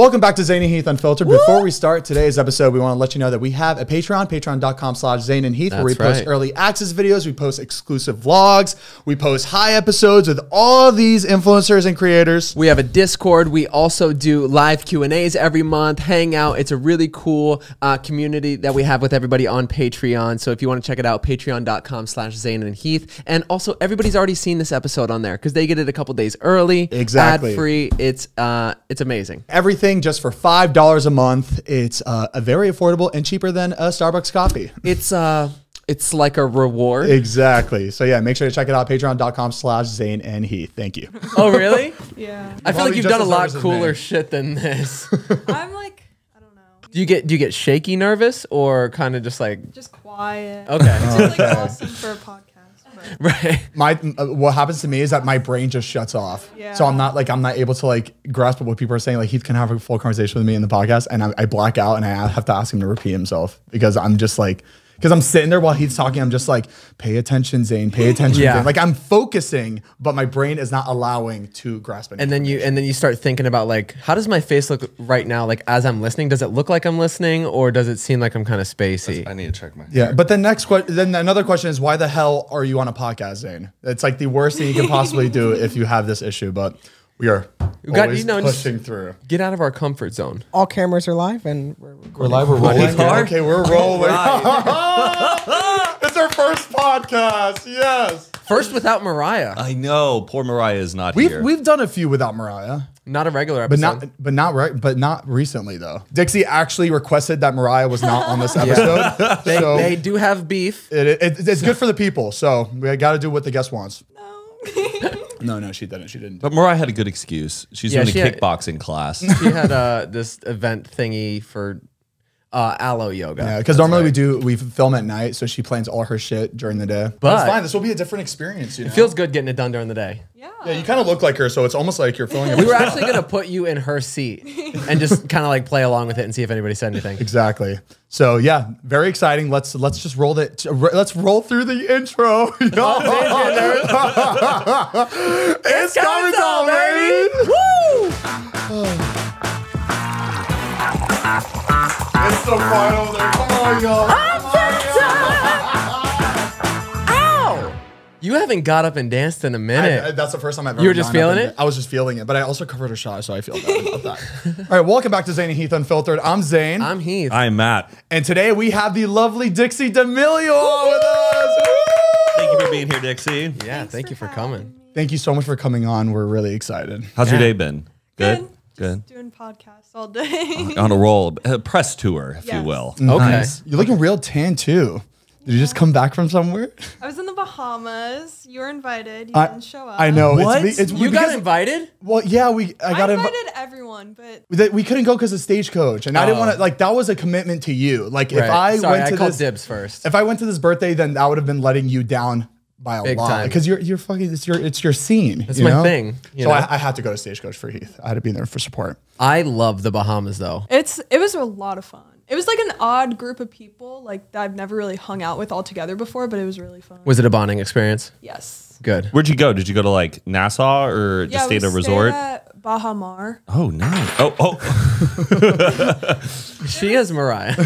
Welcome back to Zane and Heath Unfiltered. Woo! Before we start today's episode, we want to let you know that we have a Patreon, patreon.com/Zane and Heath, where we post early access videos, we post exclusive vlogs, we post high episodes with all these influencers and creators. We have a Discord. We also do live Q&As every month, hang out. It's a really cool community that we have with everybody on Patreon. So if you want to check it out, patreon.com/Zane and Heath. And also, everybody's already seen this episode on there because they get it a couple days early. Exactly. Ad free. It's amazing. Everything just for $5 a month. It's a very affordable and cheaper than a Starbucks coffee. It's like a reward. Exactly. So yeah, make sure to check it out. Patreon.com/Zane and Heath. Thank you. Oh really? Yeah. I feel like you've done a lot cooler shit than this. I'm like, I don't know. Do you get shaky nervous or kind of just like just quiet? Okay. It's just like awesome for a podcast. Right. What happens to me is that my brain just shuts off. Yeah. So I'm not able to like grasp what people are saying. Like Heath can have a full conversation with me in the podcast, and I black out, and I have to ask him to repeat himself because I'm just like, because I'm sitting there while Heath's talking, I'm just like, pay attention, Zane, pay attention. Yeah. Zane. Like I'm focusing, but my brain is not allowing to grasp anything. And then you start thinking about like, how does my face look right now? Like as I'm listening, does it look like I'm listening, or does it seem like I'm kind of spacey? I need to check my. Yeah, but then another question is, why the hell are you on a podcast, Zane? It's like the worst thing you can possibly do if you have this issue, but. We are always pushing through. Get out of our comfort zone. All cameras are live, and we're live. We're rolling. Okay, we're rolling. It's our first podcast. Yes, first without Mariah. I know. Poor Mariah is not here. We've done a few without Mariah. Not a regular episode, but not recently though. Dixie actually requested that Mariah was not on this episode. Yeah. They do have beef. It's good for the people, so we got to do what the guest wants. No. No, she didn't. She didn't. But Mariah had a good excuse. She's doing a kickboxing class. She had this event thingy for aloe yoga. Yeah, because normally we film at night, so she plans all her shit during the day. But it's fine. This will be a different experience. You know? It feels good getting it done during the day. Yeah. Yeah, you kind of look like her, so it's almost like you're filling it. We were actually gonna put you in her seat and just kind of like play along with it and see if anybody said anything. Exactly. So yeah, very exciting. Let's just roll it. Let's roll through the intro. It's coming on, baby. Woo! It's the final. Come on, y'all. Ow! You haven't got up and danced in a minute. That's the first time I've ever. You were just feeling it. I was just feeling it, but I also covered her shot, so I feel bad about that. All right, welcome back to Zane and Heath Unfiltered. I'm Zane. I'm Heath. I'm Matt. And today we have the lovely Dixie D'Amelio with us. Thank you for being here, Dixie. Yeah, thank you for coming. Thank you so much for coming on. We're really excited. How's your day been? Good. Good. Just doing podcasts all day. On a roll, a press tour, if you will. Okay. Nice. You're looking real tan too. Did you just come back from somewhere? I was in the Bahamas. You were invited. You didn't show up. I know. What? You got invited? Well, yeah, I invited everyone, but we couldn't go because of stagecoach, and I didn't want to. Like that was a commitment to you. Like if I called dibs first. If I went to this birthday, then I would have been letting you down by a lot because you're fucking it's your scene. That's my thing. So I had to go to stagecoach for Heath. I had to be there for support. I love the Bahamas though. It was a lot of fun. It was like an odd group of people like that I've never really hung out with all together before, but it was really fun. Was it a bonding experience? Yes. Good. Where'd you go? Did you go to like Nassau or just stay at a resort? At Baha Mar. Oh, nice. Oh. She is Mariah.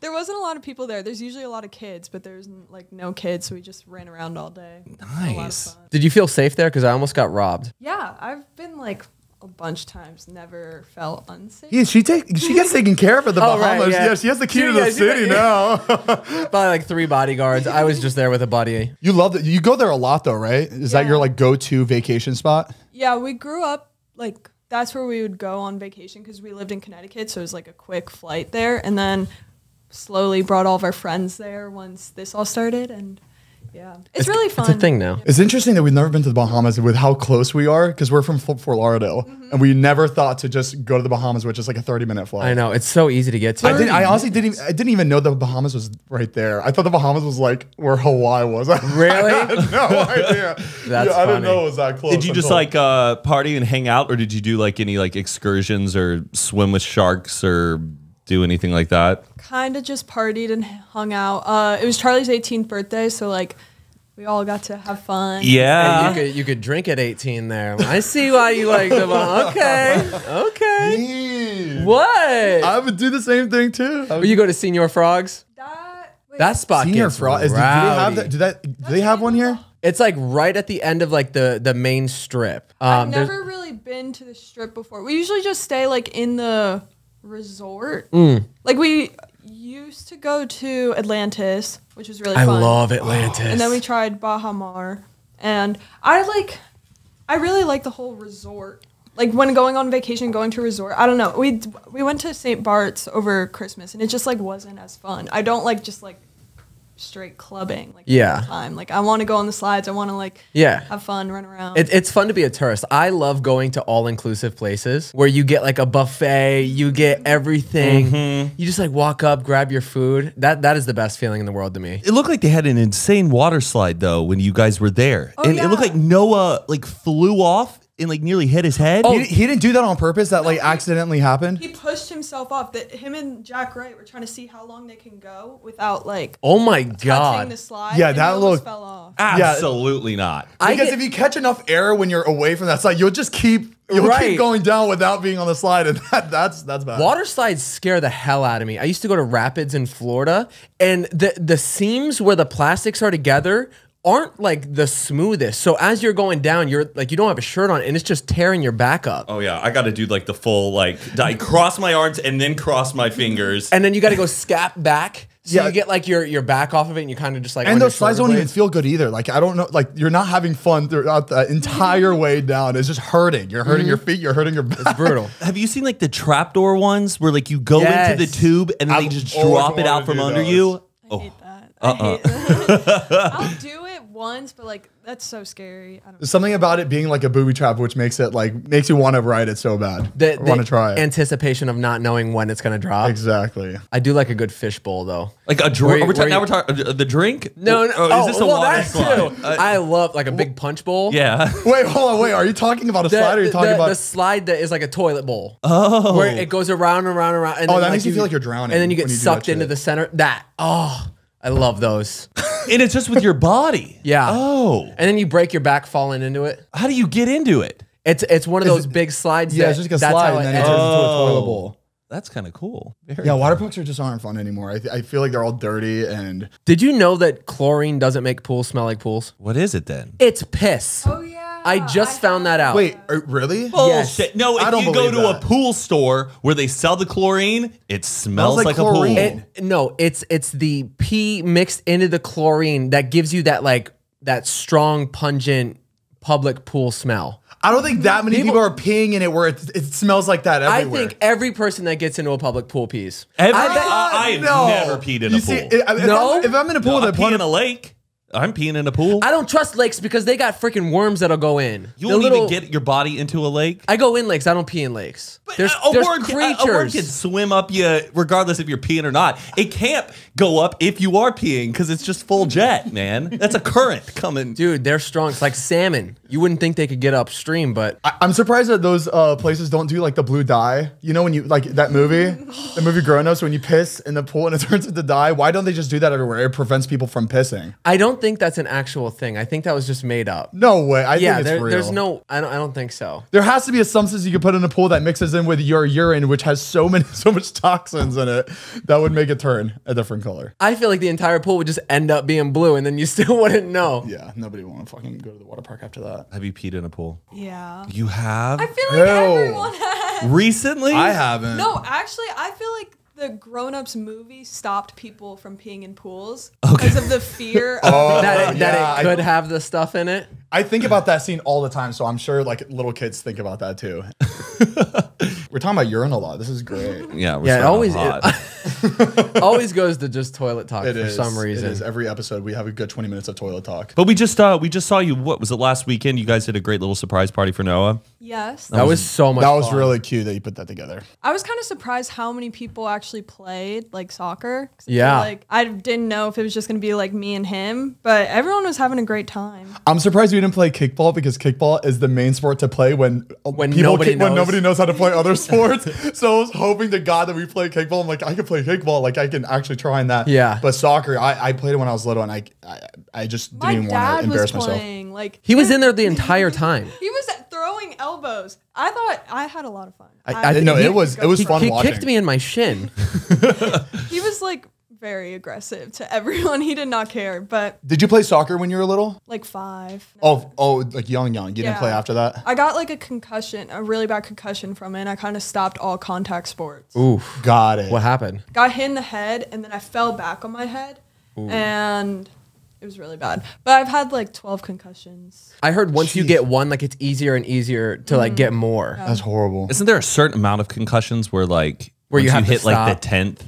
There wasn't a lot of people there. There's usually a lot of kids, but there's like no kids, so we just ran around all day. Nice. Did you feel safe there? Because I almost got robbed. Yeah, I've been like a bunch of times, never felt unsafe. Yeah, she gets taken care of at the Bahamas. Right, yeah. She has the key to the city now. Probably like 3 bodyguards. I was just there with a buddy. You love it. You go there a lot though, right? Is that your like go-to vacation spot? Yeah, we grew up like that's where we would go on vacation because we lived in Connecticut, so it was like a quick flight there, and then slowly brought all of our friends there once this all started, and yeah, it's really fun. It's a thing now. Yeah. It's interesting that we've never been to the Bahamas with how close we are because we're from Fort Lauderdale, and we never thought to just go to the Bahamas, which is like a 30-minute flight. I know, it's so easy to get to. I honestly didn't even know the Bahamas was right there. I thought the Bahamas was like where Hawaii was. Really? I had no idea. I didn't know it was that close. Did you just like party and hang out, or did you do like any like excursions or swim with sharks or do anything like that? Kind of just partied and hung out. It was Charlie's 18th birthday, so like We all got to have fun. Yeah. You could drink at 18 there. I see why you like them all. Okay. Okay. Yeah. What? I would do the same thing too. Will you go to Senior Frogs? That spot Senior Frog. Do they have that? Do they have one here? It's like right at the end of like the main strip. I've never really been to the strip before. We usually just stay like in the resort. Mm. Like we used to go to Atlantis, which was really fun. I love Atlantis. And then we tried Baha Mar, and I really like the whole resort. Like when going on vacation, going to a resort, I don't know. We went to St. Bart's over Christmas, and it just like wasn't as fun. I don't like just like straight clubbing. Like yeah. Time. Like I want to go on the slides. I want to like yeah. have fun, run around. It's fun to be a tourist. I love going to all inclusive places where you get like a buffet, you get everything. Mm-hmm. You just like walk up, grab your food. That is the best feeling in the world to me. It looked like they had an insane water slide though when you guys were there, and it looked like Noah like flew off. And like nearly hit his head. Oh, he didn't do that on purpose. That like accidentally happened. He pushed himself off. That him and Jack Wright were trying to see how long they can go without like. Oh my god! The slide. Yeah, that looked fell off. Absolutely not. Because if you catch enough air when you're away from that slide, you'll just keep going down without being on the slide, and that's bad. Water slides scare the hell out of me. I used to go to rapids in Florida, and the seams where the plastics are together aren't like the smoothest. So as you're going down, you're like, you don't have a shirt on and it's just tearing your back up. Oh yeah, I gotta do like the full, like I cross my arms and then cross my fingers. And then you gotta go scap back. So yeah. You get like your back off of it and you kind of just like- And those slides don't even feel good either. Like I don't know, like you're not having fun throughout the entire way down. It's just hurting. You're hurting your feet, you're hurting your back. It's brutal. Have you seen like the trapdoor ones where like you go into the tube and then they just drop it out from under you? I hate that. I'll do it once, but like that's so scary. I don't know. Something about it being like a booby trap, which makes it like makes you want to ride it so bad. The want to try it. Anticipation of not knowing when it's gonna drop. Exactly. I do like a good fish bowl though. Like a drink. Now we're talking the drink. No, no. Oh, is this a water slide? I love like a big punch bowl. Yeah. Wait, hold on. Wait, are you talking about a slide? Or are you talking about the slide that is like a toilet bowl? Oh, where it goes around and around and around. And then that makes you feel like you're drowning. And then you get sucked into the center. That. Oh, I love those. And it's just with your body. Yeah. Oh. And then you break your back falling into it. How do you get into it? It's one of those big slides. Yeah, it's just like a slide and then it turns into a toilet bowl. That's kind of cool. Very cool. Water parks just aren't fun anymore. I feel like they're all dirty and... Did you know that chlorine doesn't make pools smell like pools? What is it then? It's piss. Oh, yeah. I just found that out. Wait, really? Bullshit. Yes. No, if you go to a pool store where they sell the chlorine, it smells like a pool. No, it's the pee mixed into the chlorine that gives you that like that strong, pungent public pool smell. I don't think that many people are peeing in it where it smells like that everywhere. I think every person that gets into a public pool pees. I've never peed in a pool. If I'm in a pool, I pee in a lake. I'm peeing in a pool. I don't trust lakes because they got freaking worms that'll go in. You won't even get your body into a lake? I go in lakes. I don't pee in lakes. But there's creatures. A worm can swim up you regardless if you're peeing or not. It can't go up if you are peeing because it's just full jet, man. That's a current coming. Dude, they're strong. It's like salmon. You wouldn't think they could get upstream, but... I'm surprised that those places don't do like the blue dye. You know when you... Like that movie? The movie Grown Ups when you piss in the pool and it turns into dye. Why don't they just do that everywhere? It prevents people from pissing. I don't think that's an actual thing. I think that was just made up. No way. I think it's real. There's no... I don't think so. There has to be a substance you could put in a pool that mixes in with your urine, which has so much toxins in it that would make it turn a different color. I feel like the entire pool would just end up being blue and then you still wouldn't know. Yeah, nobody would want to fucking go to the water park after that. Have you peed in a pool? Yeah. You have? I feel like everyone has. Recently? I haven't. No, actually, I feel like the Grown Ups movie stopped people from peeing in pools because of the fear of that it could have the stuff in it. I think about that scene all the time, so I'm sure like little kids think about that too. We're talking about urine a lot. This is great. Yeah, we're always goes to just toilet talk for some reason. It is. Every episode we have a good 20 minutes of toilet talk. But we just saw you. What was it last weekend? You guys did a great little surprise party for Noah. Yes, that was so much. That was really cute that you put that together. I was kind of surprised how many people actually played like soccer. Yeah, I didn't know if it was just gonna be like me and him, but everyone was having a great time. I'm surprised we didn't play kickball because kickball is the main sport to play when nobody knows how to play other sports. So I was hoping to God that we play kickball. I'm like, I could play kickball. Like, I can actually try in that. Yeah. But soccer, I played it when I was little, and I just didn't want to embarrass myself. Like, he was in there the entire time. He was throwing elbows. I thought I had a lot of fun. I didn't know it was fun. He kicked me in my shin. He was like very aggressive to everyone. He did not care. But did you play soccer when you were little? Like 5. No. Oh, like young. You didn't play after that? I got like a concussion, a really bad concussion from it. And I kind of stopped all contact sports. Oof, got it. What happened? Got hit in the head, and then I fell back on my head. Ooh. And it was really bad. But I've had like 12 concussions. I heard once you get one, like it's easier and easier to like get more. Yeah. That's horrible. Isn't there a certain amount of concussions where like once you hit like the 10th,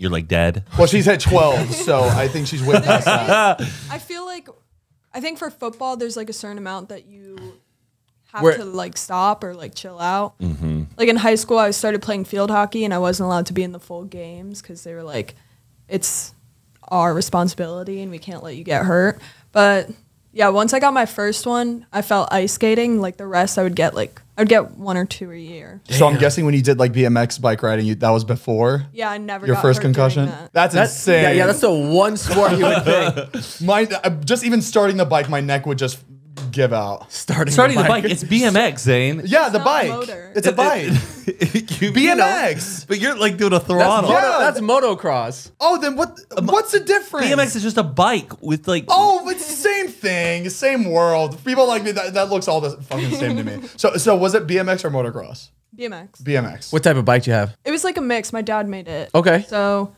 you're like dead? Well, she's had 12, so I think she's way past that. I feel like, I think for football, there's like a certain amount that you have to like stop or like chill out. Mm-hmm. Like in high school, I started playing field hockey and I wasn't allowed to be in the full games because they were like, it's our responsibility and we can't let you get hurt. But yeah, once I got my first one, I felt ice skating. Like the rest, I would get 1 or 2 a year. Damn. So I'm guessing when you did like BMX bike riding, that was before. Yeah, I never. Your got first hurt concussion. That. That's insane. Yeah, that's the one sport you would think. Just even starting the bike, my neck would just give out. Starting the bike. It's BMX, Zane. Yeah, it's the bike. It's a bike. BMX, but you're like doing a throttle. That's motocross. Oh, then what? What's the difference? BMX is just a bike with like. Oh, it's the same thing, same world. People like me that looks all the fucking same to me. So was it BMX or motocross? BMX. BMX. What type of bike do you have? It was like a mix. My dad made it. Okay. So,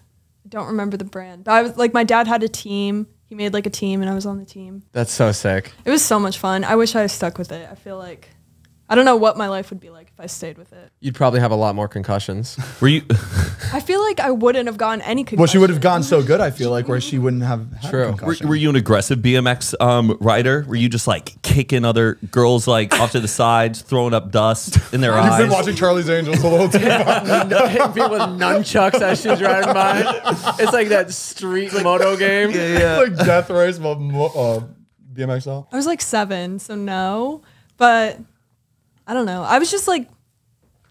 don't remember the brand. But I was like, my dad had a team. He made like a team, and I was on the team. That's so sick. It was so much fun. I wish I had stuck with it. I feel like. I don't know what my life would be like if I stayed with it. You'd probably have a lot more concussions. Were you? I feel like I wouldn't have gotten any concussions. Well, she would have gone so good, I feel like, where she wouldn't have had a concussion. Were you an aggressive BMX rider? Were you just like kicking other girls like off to the sides, throwing up dust in their eyes? You've been watching Charlie's Angels a little too much. Hitting people with nunchucks as she's riding by. It's like that street moto game. Yeah. It's like Death Race, but BMX style. I was like 7, so no. But I don't know. I was just like,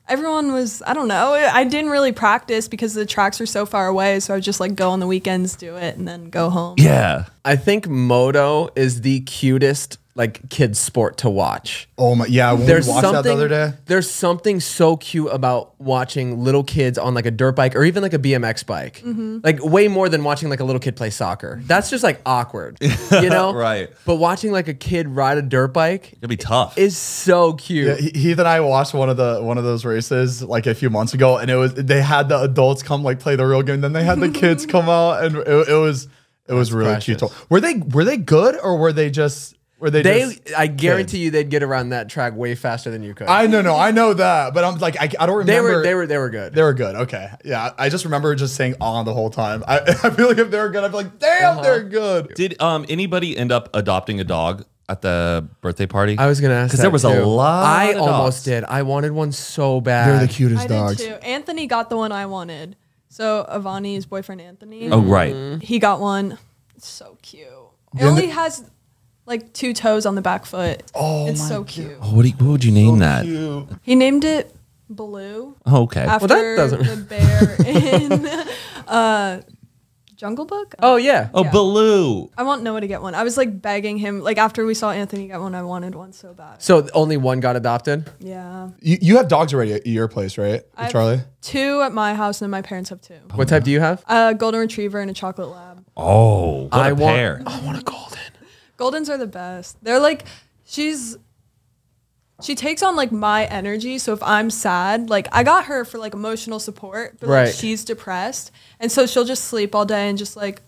everyone was, I don't know. I didn't really practice because the tracks were so far away. So I would just like go on the weekends, do it, and then go home. Yeah. I think moto is the cutest like kids sport to watch. Oh my, yeah. When we watched that the other day. There's something so cute about watching little kids on like a dirt bike or even like a BMX bike. Mm-hmm. Like way more than watching like a little kid play soccer. That's just like awkward, you know? Right. But watching like a kid ride a dirt bike, it'd be tough. Is so cute. Yeah, Heath and I watched one of those races like a few months ago, and they had the adults come like play the real game, then they had the kids come out, and it was really precious. Cute. Were they good or were they just? I guarantee you, they'd get around that track way faster than you could. I know that, but I'm like, I don't remember. They were good. They were good. Okay, yeah. I just remember just saying "on" the whole time. I feel like if they were good, I'd be like, damn, they're good. Did anybody end up adopting a dog at the birthday party? I was gonna ask because there was a lot. I almost did. I wanted one so bad. They're the cutest dogs. I did too. Anthony got the one I wanted. So Avani's boyfriend Anthony. Oh right. He got one. It's so cute. It only has like 2 toes on the back foot. Oh, it's so cute. Oh, what would you name that? Cute. He named it Baloo. Oh, okay. After the bear in Jungle Book. Oh yeah. Oh yeah. Baloo. I want Noah to get one. I was like begging him. Like after we saw Anthony get one, I wanted one so bad. So only one got adopted. Yeah. You have dogs already at your place, right, Charlie? 2 at my house, and then my parents have 2. Oh, what type do you have? A golden retriever and a chocolate lab. Oh, I want a golden. Goldens are the best. They're like, she takes on like my energy. So if I'm sad, like I got her for like emotional support, but like she's depressed. And so she'll just sleep all day and just like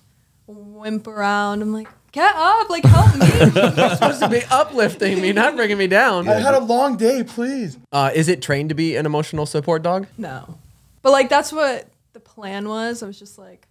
wimp around. I'm like, get up, like help me. You're supposed to be uplifting me, not bringing me down. I had a long day, please. Is it trained to be an emotional support dog? No. But like, that's what the plan was. I was just like,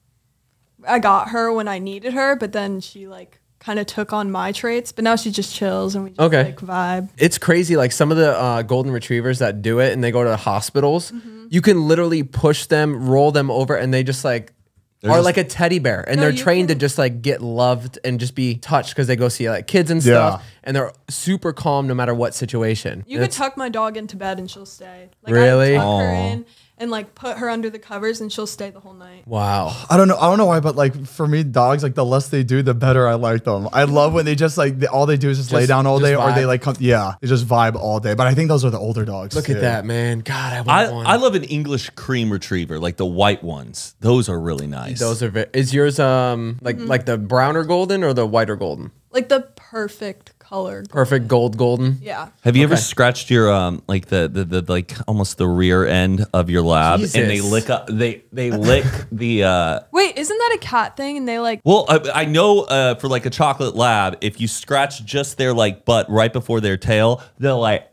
I got her when I needed her, but then she like, kind of took on my traits, but now she just chills and we just like vibe. It's crazy. Like some of the golden retrievers that do it and they go to the hospitals, you can literally push them, roll them over, and they just like They're just like a teddy bear, and they're trained to just like get loved and just be touched because they go see like kids and stuff, and they're super calm no matter what situation. You could tuck my dog into bed and she'll stay. Like, really? I tuck her in and like put her under the covers and she'll stay the whole night. Wow. I don't know why, but like for me, dogs, like the less they do, the better I like them. I love when they just like all they do is just lay down all day, vibe. Or they like come, they just vibe all day. But I think those are the older dogs. Look at that, man. God, I want one. I love an English cream retriever, like the white ones. Those are really nice. Those are is yours like the browner golden or the whiter golden? Like the perfect color. Perfect gold golden. Yeah. Have you ever scratched your like the like almost the rear end of your lab and they lick up they lick the Wait, isn't that a cat thing? And they like I know for like a chocolate lab, if you scratch just their like butt right before their tail, they'll like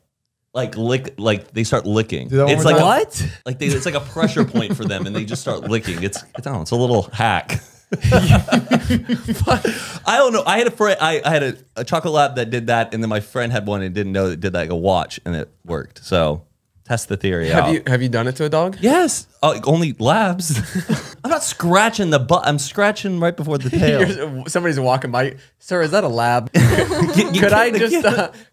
they start licking. It's like it's like a pressure point for them, and they just start licking. It's a little hack. I don't know. I had a friend. I had a chocolate lab that did that, and then my friend had one and didn't know that did like a watch, and it worked. So test the theory out. Have you done it to a dog? Yes. Only labs. I'm not scratching the butt. I'm scratching right before the tail. Somebody's walking by. Sir, is that a lab? Can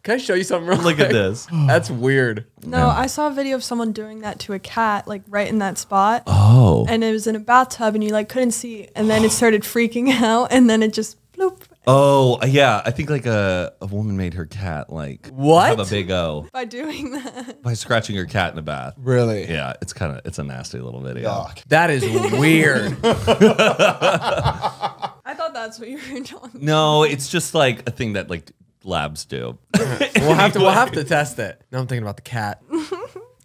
I show you something real quick? Look at this. That's weird. No, I saw a video of someone doing that to a cat, like right in that spot. Oh. And it was in a bathtub, and you like couldn't see, and then it started freaking out, and then it just bloop. Oh, yeah. I think like a woman made her cat like have a big O. By doing that. By scratching her cat in the bath. Really? Yeah. It's kind of, it's a nasty little video. Yuck. That is weird. I thought that's what you were talking about. No, it's just like a thing that like labs do. We'll have to test it. Now I'm thinking about the cat.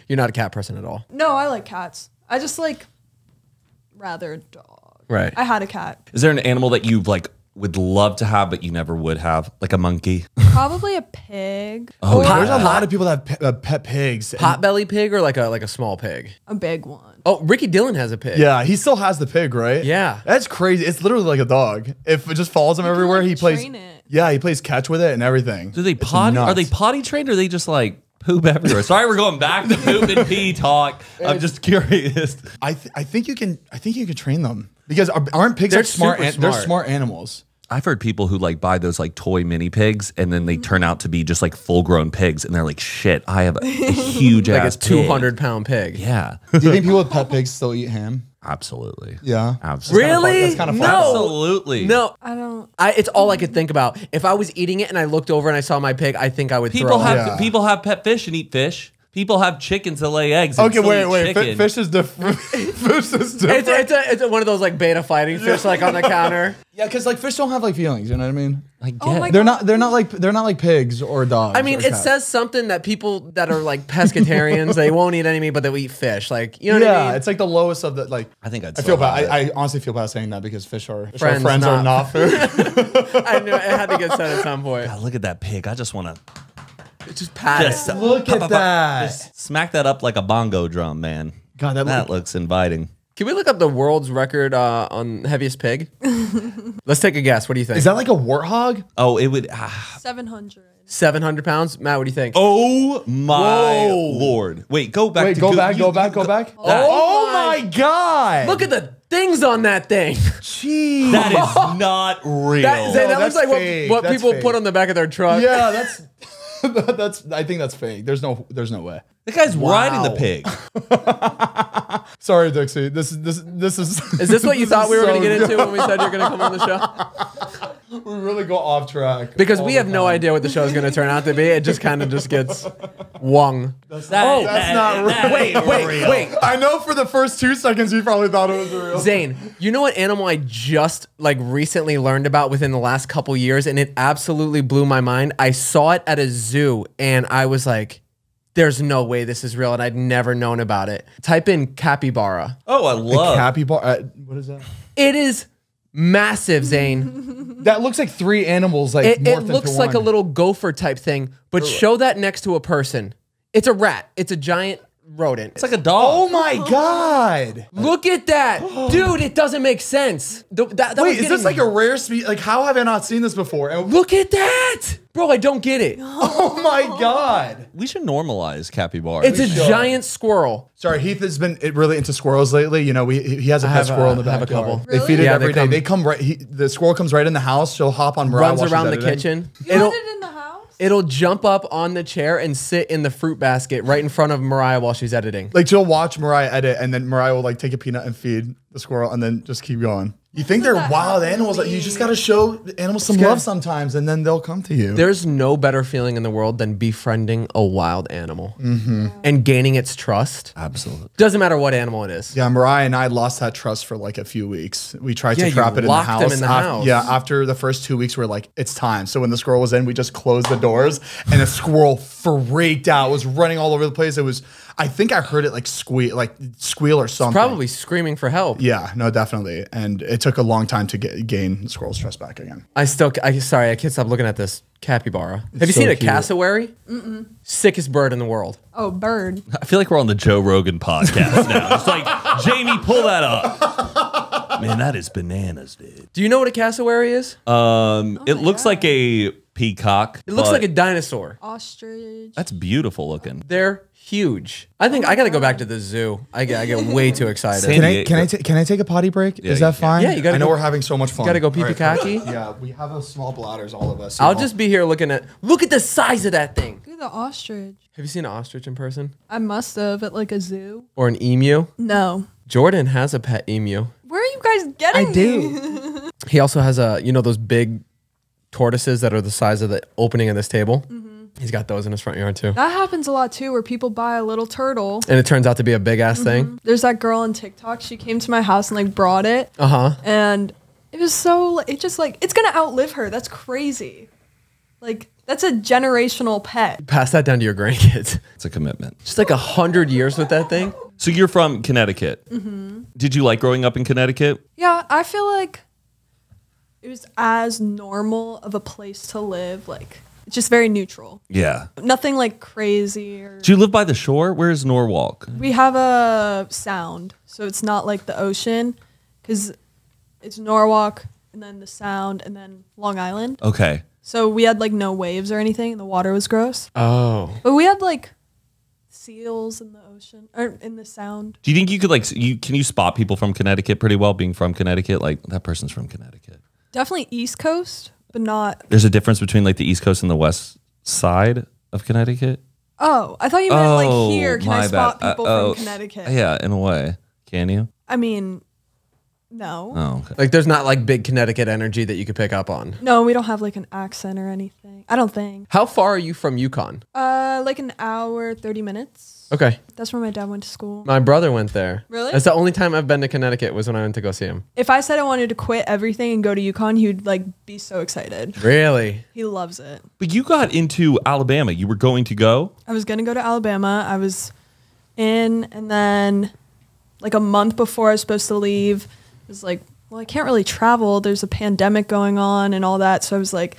You're not a cat person at all. No, I like cats. I just like rather dog. Right. I had a cat. Is there an animal that you've like would love to have, but you never would have, like a monkey? Probably a pig. Oh, there's a lot of people that have pet pigs. Potbelly pig or like a small pig? A big one. Oh, Ricky Dillon has a pig. Yeah, he still has the pig, right? Yeah. That's crazy. It's literally like a dog. If it just follows him everywhere, he plays. Train it. Yeah, he plays catch with it and everything. Do they potty? Are they potty trained or are they just like poop everywhere? Sorry, we're going back to poop and pee talk. I'm just curious. I think you can train them. Because aren't pigs like smart? They're smart animals. I've heard people who like buy those like toy mini pigs, and then they turn out to be just like full grown pigs, and they're like, "Shit, I have a huge like ass a 200-pound pig." Yeah. Do you think people with pet pigs still eat ham? Absolutely. Yeah. Absolutely. Really? That's kind of fun. Absolutely. No, I don't. It's all I could think about. If I was eating it and I looked over and I saw my pig, I think I would. People have pet fish and eat fish. People have chickens that lay eggs. Okay, wait. Fish is different. Fish is different. It's one of those like beta fighting fish like on the counter. Yeah, because like fish don't have like feelings. You know what I mean? I get it. They're not like pigs or dogs. I mean, it says something that people that are like pescatarians they won't eat any meat, but they'll eat fish. Like you know what I mean? Yeah, it's like the lowest of the like. I think I feel bad. I honestly feel bad saying that because fish are not food. I knew it had to get said at some point. God, look at that pig. I just want to. Just pat it. Look at that. Just smack that up like a bongo drum, man. God, that looks inviting. Can we look up the world's record on heaviest pig? Let's take a guess. What do you think? Is that like a warthog? Oh, it would. 700. 700 pounds? Matt, what do you think? Oh my Lord. Wait, go back. Go back. Oh my God. Look at the things on that thing. Jeez. That is not real. That looks like what people put on the back of their truck. Yeah, that's... I think that's fake. There's no way. That guy's riding the pig. Sorry, Dixie. This is. Is this what you thought we were going to get into when we said you're going to come on the show? We really go off track because we have no idea what the show is going to turn out to be. It just kind of just gets wrong. That's not real. Wait. I know for the first 2 seconds you probably thought it was real. Zane, you know what animal I just like recently learned about within the last couple years, and it absolutely blew my mind. I saw it at a zoo, and I was like, there's no way this is real, and I'd never known about it. Type in capybara. Oh, I love capybara. What is that? It is massive, Zane. That looks like three animals. Like it looks like a little gopher type thing, but show that next to a person. It's a rat. It's a giant rodent. It's like a dog. Oh my God! Look at that, dude. It doesn't make sense. Wait, is this like a rare species? Like, how have I not seen this before? Look at that, Bro, I don't get it. Oh my God. We should normalize capybara. It's a giant squirrel. Sorry, Heath has been really into squirrels lately. You know, he has a pet squirrel in the backyard. I have a couple. Really? They feed it every day. They come right, the squirrel comes right in the house. She'll hop on Mariah. Runs around the kitchen. You want it in the house? It'll jump up on the chair and sit in the fruit basket right in front of Mariah while she's editing. Like she'll watch Mariah edit and then Mariah will like take a peanut and feed the squirrel and then just keep going. You think they're wild animals. Like, you just got to show the animals some love sometimes, and then they'll come to you. There's no better feeling in the world than befriending a wild animal and gaining its trust. Absolutely. Doesn't matter what animal it is. Yeah, Mariah and I lost that trust for like a few weeks. We tried to trap it in the house. Them in the house. Yeah, after the first 2 weeks, we're like, it's time. So when the squirrel was in, we just closed the doors, and the squirrel freaked out. It was running all over the place. It was... I think I heard it like squeal or something. It's probably screaming for help. Yeah, no, definitely. And it took a long time to gain the squirrel's trust back again. Sorry, I can't stop looking at this capybara. Have you seen a cassowary? Mm-mm. Sickest bird in the world. Oh, bird. I feel like we're on the Joe Rogan podcast now. It's like, Jamie, pull that up. Man, that is bananas, dude. Do you know what a cassowary is? It looks like a peacock. It looks like a dinosaur. Ostrich. That's beautiful looking. They're huge. I think I got to go back to the zoo. I get way too excited. Can I take a potty break? Yeah, is that fine? Yeah, you gotta. I know we're having so much fun. You got to go pee khaki. Yeah, we have a small bladders, all of us. I'll just be here looking at. Look at the size of that thing. Look at the ostrich. Have you seen an ostrich in person? I must have at like a zoo. Or an emu? No. Jordan has a pet emu. Where are you guys getting? I do. He also has a those big tortoises that are the size of the opening of this table. Mm-hmm. He's got those in his front yard too. That happens a lot too, where people buy a little turtle and it turns out to be a big ass thing. There's that girl on TikTok. She came to my house and like brought it. And it was so, it just like, it's gonna outlive her. That's crazy. Like that's a generational pet. Pass that down to your grandkids. It's a commitment. Just like 100 years with that thing. So you're from Connecticut. Did you like growing up in Connecticut? Yeah, I feel like it was as normal of a place to live. Like, just very neutral. Yeah. Nothing like crazy. Or... Do you live by the shore? Where is Norwalk? We have a sound, so it's not like the ocean, because it's Norwalk and then the sound and then Long Island. Okay. So we had like no waves or anything. And the water was gross. Oh. But we had like seals in the ocean or in the sound. Do you think you could like, can you spot people from Connecticut pretty well being from Connecticut? Like that person's from Connecticut. Definitely East Coast. But not... There's a difference between like the East Coast and the West side of Connecticut? Oh, I thought you meant like here. Can I spot people from Connecticut? Yeah, in a way. Can you? I mean, no. Oh, okay. Like there's not like big Connecticut energy that you could pick up on? No, we don't have like an accent or anything. I don't think. How far are you from UConn? Like an hour, 30 minutes. Okay. That's where my dad went to school. My brother went there. Really? That's the only time I've been to Connecticut was when I went to go see him. If I said I wanted to quit everything and go to UConn, he would like be so excited. Really? He loves it. But you got into Alabama. You were going to go? I was going to go to Alabama. I was in, and then like a month before I was supposed to leave, I was like, well, I can't really travel. There's a pandemic going on and all that. So I was like,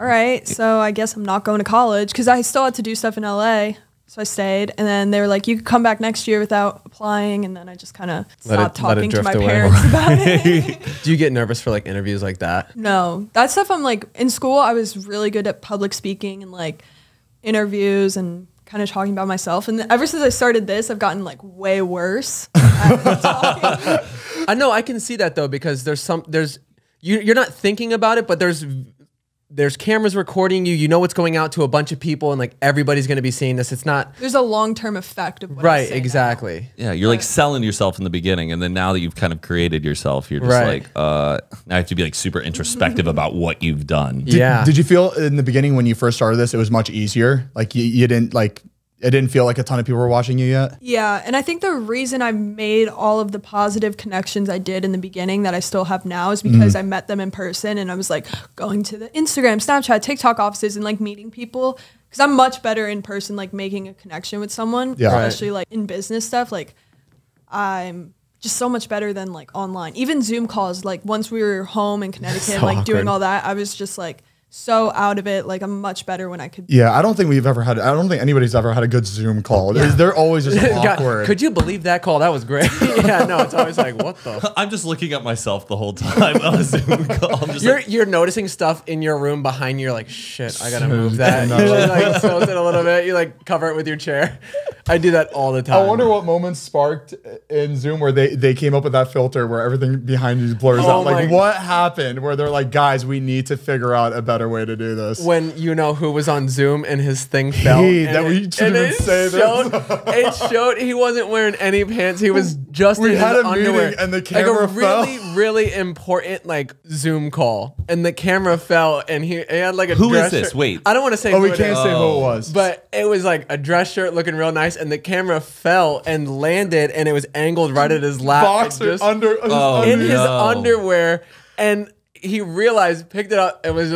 all right, so I guess I'm not going to college because I still had to do stuff in LA. So I stayed, and then they were like, you could come back next year without applying, and then I just kind of stopped talking to my parents about it. Do you get nervous for like interviews like that? No. That stuff I'm like, in school, I was really good at public speaking and like interviews and kind of talking about myself. And ever since I started this, I've gotten like way worse at talking. I know, I can see that though, because there's some, you're not thinking about it, but there's cameras recording you. You know what's going out to a bunch of people, and like everybody's going to be seeing this. It's not. There's a long-term effect of what right. Exactly. Now. Yeah, you're like selling yourself in the beginning, and then now that you've kind of created yourself, you're just like, now I have to be like super introspective about what you've done. Yeah. Did you feel in the beginning when you first started this, it was much easier? Like you didn't like. It didn't feel like a ton of people were watching you yet? Yeah, and I think the reason I made all of the positive connections I did in the beginning that I still have now is because I met them in person, and I was like going to the Instagram, Snapchat, TikTok offices and like meeting people, because I'm much better in person, like making a connection with someone, especially like in business stuff. Like I'm just so much better than like online. Even Zoom calls, like once we were home in Connecticut, so like awkward. Doing all that, I was just like so out of it. Like, I'm much better when I could. Yeah, I don't think we've ever had, I don't think anybody's ever had a good Zoom call. Yeah. They're always just awkward. God, could you believe that call? That was great. Yeah, no, it's always like, what the? I'm just looking at myself the whole time on a Zoom call. I'm just you're noticing stuff in your room behind you. You're like, shit, I gotta move that. No. You like tilt it a little bit. You like cover it with your chair. I do that all the time. I wonder what moments sparked in Zoom where they came up with that filter where everything behind you blurs out. Like, what happened? Where they're like, guys, we need to figure out a better way to do this. When you know who was on Zoom and his thing fell. It showed he wasn't wearing any pants. He was just in his underwear. And the camera like fell. Really important like Zoom call, and the camera fell, and he had like a dress shirt. Wait, I don't want to say. Oh, we can't say who it was. But it was like a dress shirt looking real nice, and the camera fell and landed, and it was angled right at his lap. Boxer in his underwear, and he realized, picked it up, and was.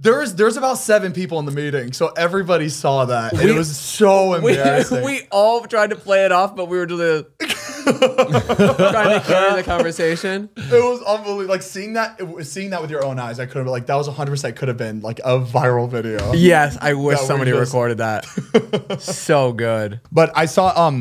Just, There's about 7 people in the meeting, so everybody saw that, and it was so embarrassing. We all tried to play it off, but we were just trying to carry the conversation. It was unbelievable. Like seeing that with your own eyes, I could have been like, that was 100% could have been like a viral video. Yes, I wish somebody recorded that. So good. But I saw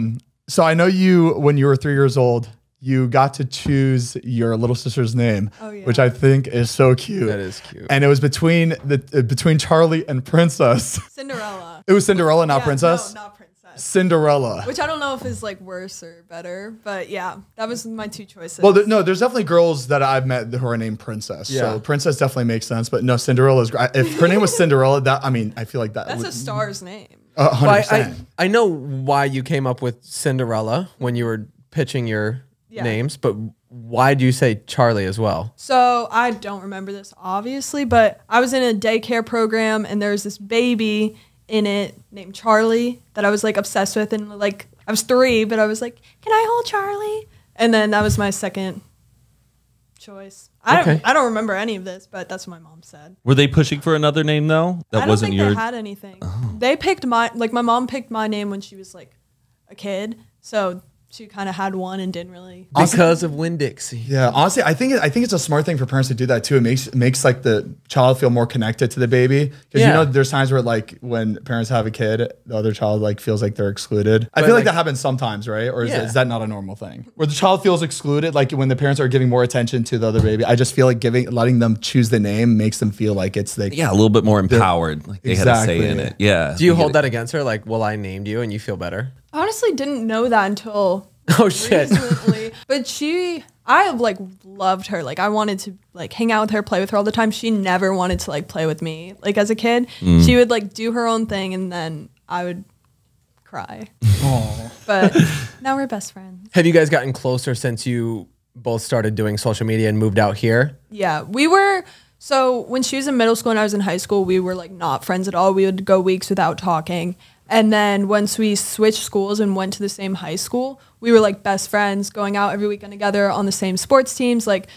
so I know you when you were 3 years old. You got to choose your little sister's name, which I think is so cute. That is cute. And it was between the between Charlie and Princess. Cinderella. It was Cinderella, not Princess. No, not Princess. Cinderella. Which I don't know if is like worse or better, but yeah, that was my 2 choices. Well, there's definitely girls that I've met who are named Princess. Yeah. So Princess definitely makes sense, but no, Cinderella's great. If her name was Cinderella, that I mean, I feel like that's a star's name. 100%. I know why you came up with Cinderella when you were pitching your names, but why do you say Charlie as well? So I don't remember this obviously, but I was in a daycare program and there was this baby in it named Charlie that I was like obsessed with, and like I was 3, but I was like, can I hold Charlie? And then that was my second choice. I don't remember any of this, but that's what my mom said. Were they pushing for another name though? That wasn't your. I don't think they had anything. Oh. They picked my my mom picked my name when she was like a kid, so. She kind of had one and didn't really because of Winn-Dixie. Yeah, honestly, I think it's a smart thing for parents to do that too. It makes like the child feel more connected to the baby, because you know there's times where like when parents have a kid, the other child like feels like they're excluded. But I feel like that happens sometimes, right? Or is that not a normal thing? Where the child feels excluded, like when the parents are giving more attention to the other baby. I just feel like letting them choose the name makes them feel like it's like a little bit more empowered. Like they had a say in it. Yeah. Do you hold that against her? Like, well, I named you, and you feel better. I honestly didn't know that until recently. But I like loved her. Like I wanted to like hang out with her, play with her all the time. She never wanted to like play with me. Like as a kid, she would like do her own thing, and then I would cry. Aww. But now we're best friends. Have you guys gotten closer since you both started doing social media and moved out here? Yeah, we were. So when she was in middle school and I was in high school, we were like not friends at all. We would go weeks without talking. And then once we switched schools and went to the same high school, we were like best friends, going out every weekend together on the same sports teams. Like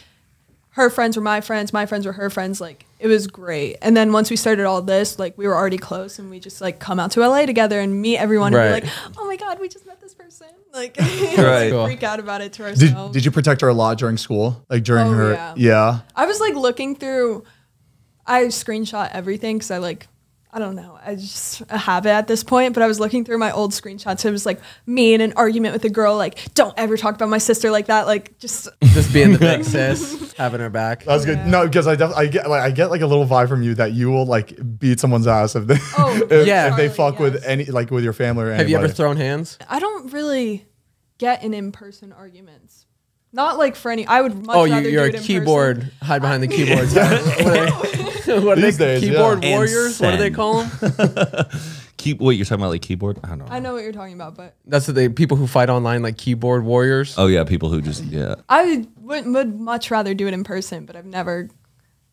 her friends were my friends were her friends. Like it was great. And then once we started all this, like we were already close, and we just like come out to LA together and meet everyone and be like, oh my God, we just met this person. Like freak out about it to ourselves. Did you protect her a lot during school? Like during her, yeah. I was like looking through, I screenshot everything because I don't know. I just have it at this point, but I was looking through my old screenshots. It was like me in an argument with a girl, like, don't ever talk about my sister like that. Like just being the big sis, having her back. That's good. No, because I get like a little vibe from you that you will like beat someone's ass if they, if they fuck with any, like with your family or anybody. Have you ever thrown hands? I don't really get in in-person arguments. Not like for any, I would much rather you're do a keyboard, hide behind the keyboards. What are these days, keyboard warriors? What do they call them? Wait, you're talking about like keyboard? I don't know. I know what you're talking about, but that's the people who fight online, like keyboard warriors. Oh yeah, people who just I would much rather do it in person, but I've never.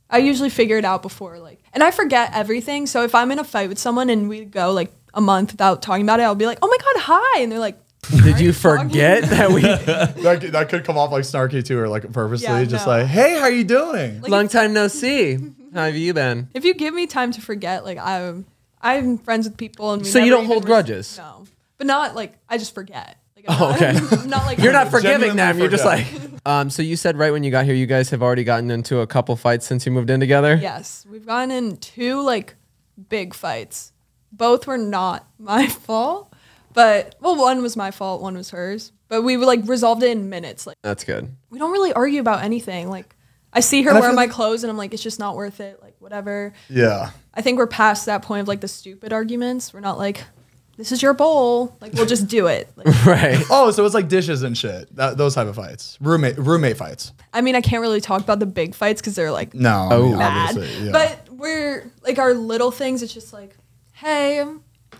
I usually figure it out before, like, and I forget everything. So if I'm in a fight with someone and we go like a month without talking about it, I'll be like, oh my God, hi, and they're like. Did you forget that we... that could come off like snarky too, or like purposely just like, hey, how you doing? Like, long time no see. How have you been? If you give me time to forget, like I'm friends with people. And so you don't hold grudges? No, but not like, I just forget. Like, I'm not like, you're not forgiving them. You're just like, So you said right when you got here, you guys have already gotten into a couple fights since you moved in together? Yes. We've gotten in two, like, big fights. Both were not my fault. But, well, one was my fault, one was hers. But we, like, resolved it in minutes. Like, that's good. We don't really argue about anything. Like, I see her wearing my clothes, and I'm like, it's just not worth it. Like, whatever. Yeah. I think we're past that point of, like, the stupid arguments. We're not like... this is your bowl. Like, we'll just do it. Like, right. Oh, so it's like dishes and shit. Those type of fights. Roommate fights. I mean, I can't really talk about the big fights because they're like, no, mad. Yeah. But we're like our little things. It's just like, hey,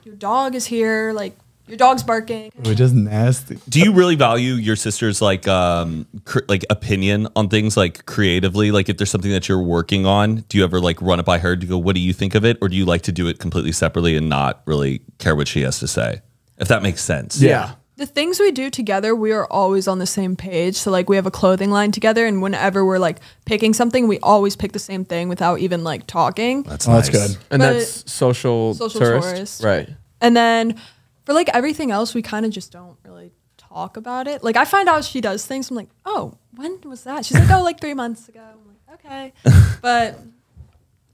your dog is here. Like, your dog's barking. We're just nasty. Do you really value your sister's like opinion on things like creatively? Like if there's something that you're working on, do you ever like run it by her? Do you go, what do you think of it? Or do you like to do it completely separately and not really care what she has to say? If that makes sense. Yeah. The things we do together, we are always on the same page. So like we have a clothing line together, and whenever we're like picking something, we always pick the same thing without even like talking. That's nice. That's good. And but that's social tourist. Right. And then... for like everything else, we kind of just don't really talk about it. Like I find out she does things. I'm like, oh, when was that? She's like, oh, like 3 months ago. I'm like, okay. But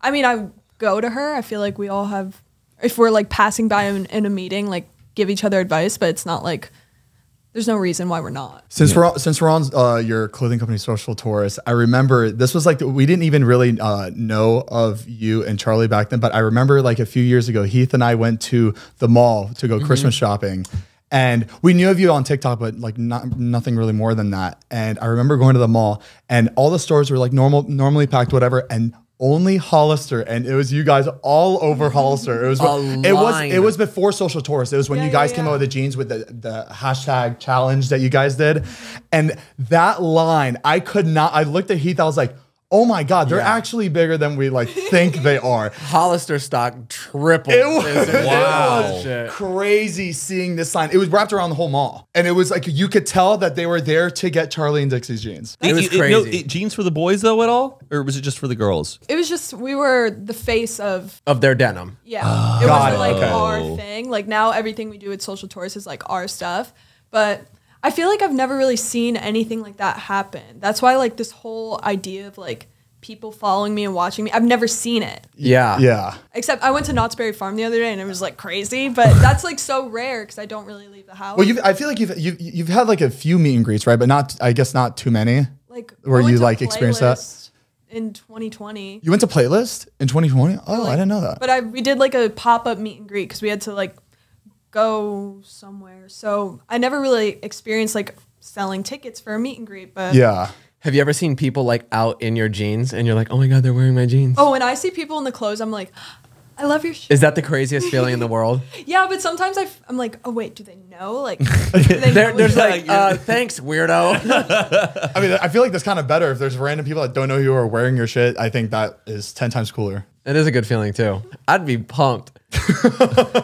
I mean, I go to her. I feel like we all have, if we're like passing by in a meeting, like give each other advice, but it's not like, there's no reason why we're not. Since we're on your clothing company, Social Tourist, I remember this was like, we didn't even really know of you and Charlie back then, but I remember like a few years ago, Heath and I went to the mall to go Christmas shopping. And we knew of you on TikTok, but like nothing really more than that. And I remember going to the mall and all the stores were like normally packed, whatever. And only Hollister, and it was you guys all over Hollister. It was it was before Social Tourist. It was when you guys came out with the jeans with the hashtag challenge that you guys did, and that line I could not. I looked at Heath. I was like, oh my god, they're actually bigger than we like think they are. Hollister stock tripled. It was crazy seeing this line. It was wrapped around the whole mall, and it was like you could tell that they were there to get Charlie and Dixie's jeans. It was crazy. Jeans for the boys though at all, or was it just for the girls? It was just we were the face of their denim. Yeah, it wasn't like our thing. Like now, everything we do at Social Tourist is like our stuff, but. I feel like I've never really seen anything like that happen. That's why like this whole idea of like people following me and watching me, I've never seen it. Yeah. Yeah. Except I went to Knott's Berry Farm the other day and it was like crazy, but that's like so rare because I don't really leave the house. Well, I feel like you've had like a few meet and greets, right? But not, I guess not too many. Like where you like experienced that? In 2020. You went to Playlist in 2020? Oh, like, I didn't know that. But we did like a pop-up meet and greet because we had to like, go somewhere. So I never really experienced like selling tickets for a meet and greet, but yeah. Have you ever seen people like out in your jeans and you're like, oh my God, they're wearing my jeans? Oh, when I see people in the clothes, I'm like, I love your shoes. Is that the craziest feeling in the world? Yeah, but sometimes I'm like, oh wait, do they know? Like, there's like, thanks, weirdo. I mean, I feel like that's kind of better if there's random people that don't know you are wearing your shit. I think that is 10 times cooler. It is a good feeling too. I'd be pumped.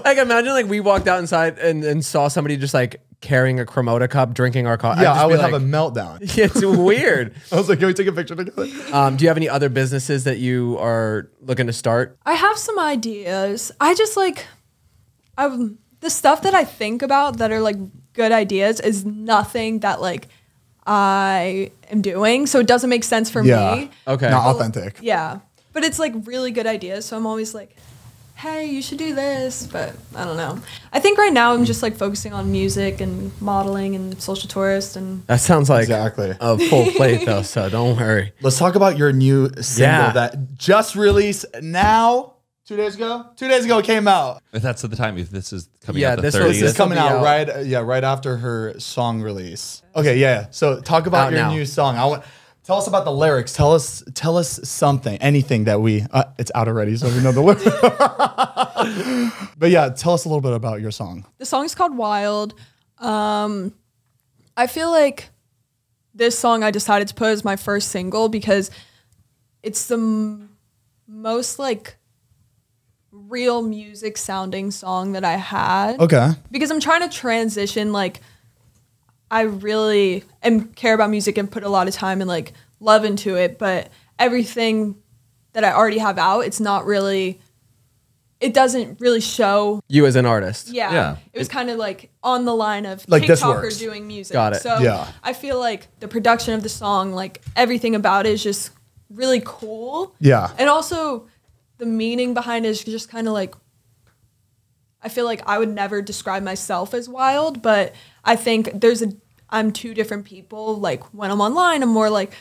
Like imagine like we walked out inside and saw somebody just like carrying a Cremota cup, drinking our coffee. Yeah, I would like, have a meltdown. It's weird. I was like, can we take a picture together? Do you have any other businesses that you are looking to start? I have some ideas. I just like, the stuff that I think about that are like good ideas is nothing that like I am doing. So it doesn't make sense for me. Okay. Not authentic. Yeah. But it's like really good ideas. So I'm always like, hey, you should do this, but I don't know. I think right now I'm just like focusing on music and modeling and Social Tourist. And that sounds like a full plate though, so don't worry. Let's talk about your new single that just released now. 2 days ago? 2 days ago it came out. That's at the time. This is coming out the 30th. This is coming out right after her song release. Okay, yeah. So talk about your new song. Tell us about the lyrics. Tell us something, anything that we, it's out already, so we know the lyrics. But yeah, tell us a little bit about your song. The song's called Wild. I feel like this song I decided to put as my first single because it's the most like real music sounding song that I had. Okay. Because I'm trying to transition like, I really care about music and put a lot of time and like love into it, but everything that I already have out, it's not really it doesn't really show you as an artist. Yeah. It was kind of like on the line of like TikToker doing music. Got it. So I feel like the production of the song, like everything about it is just really cool. Yeah. And also the meaning behind it is just kind of like, I feel like I would never describe myself as wild, but I think there's a, I'm two different people. Like when I'm online, I'm more like,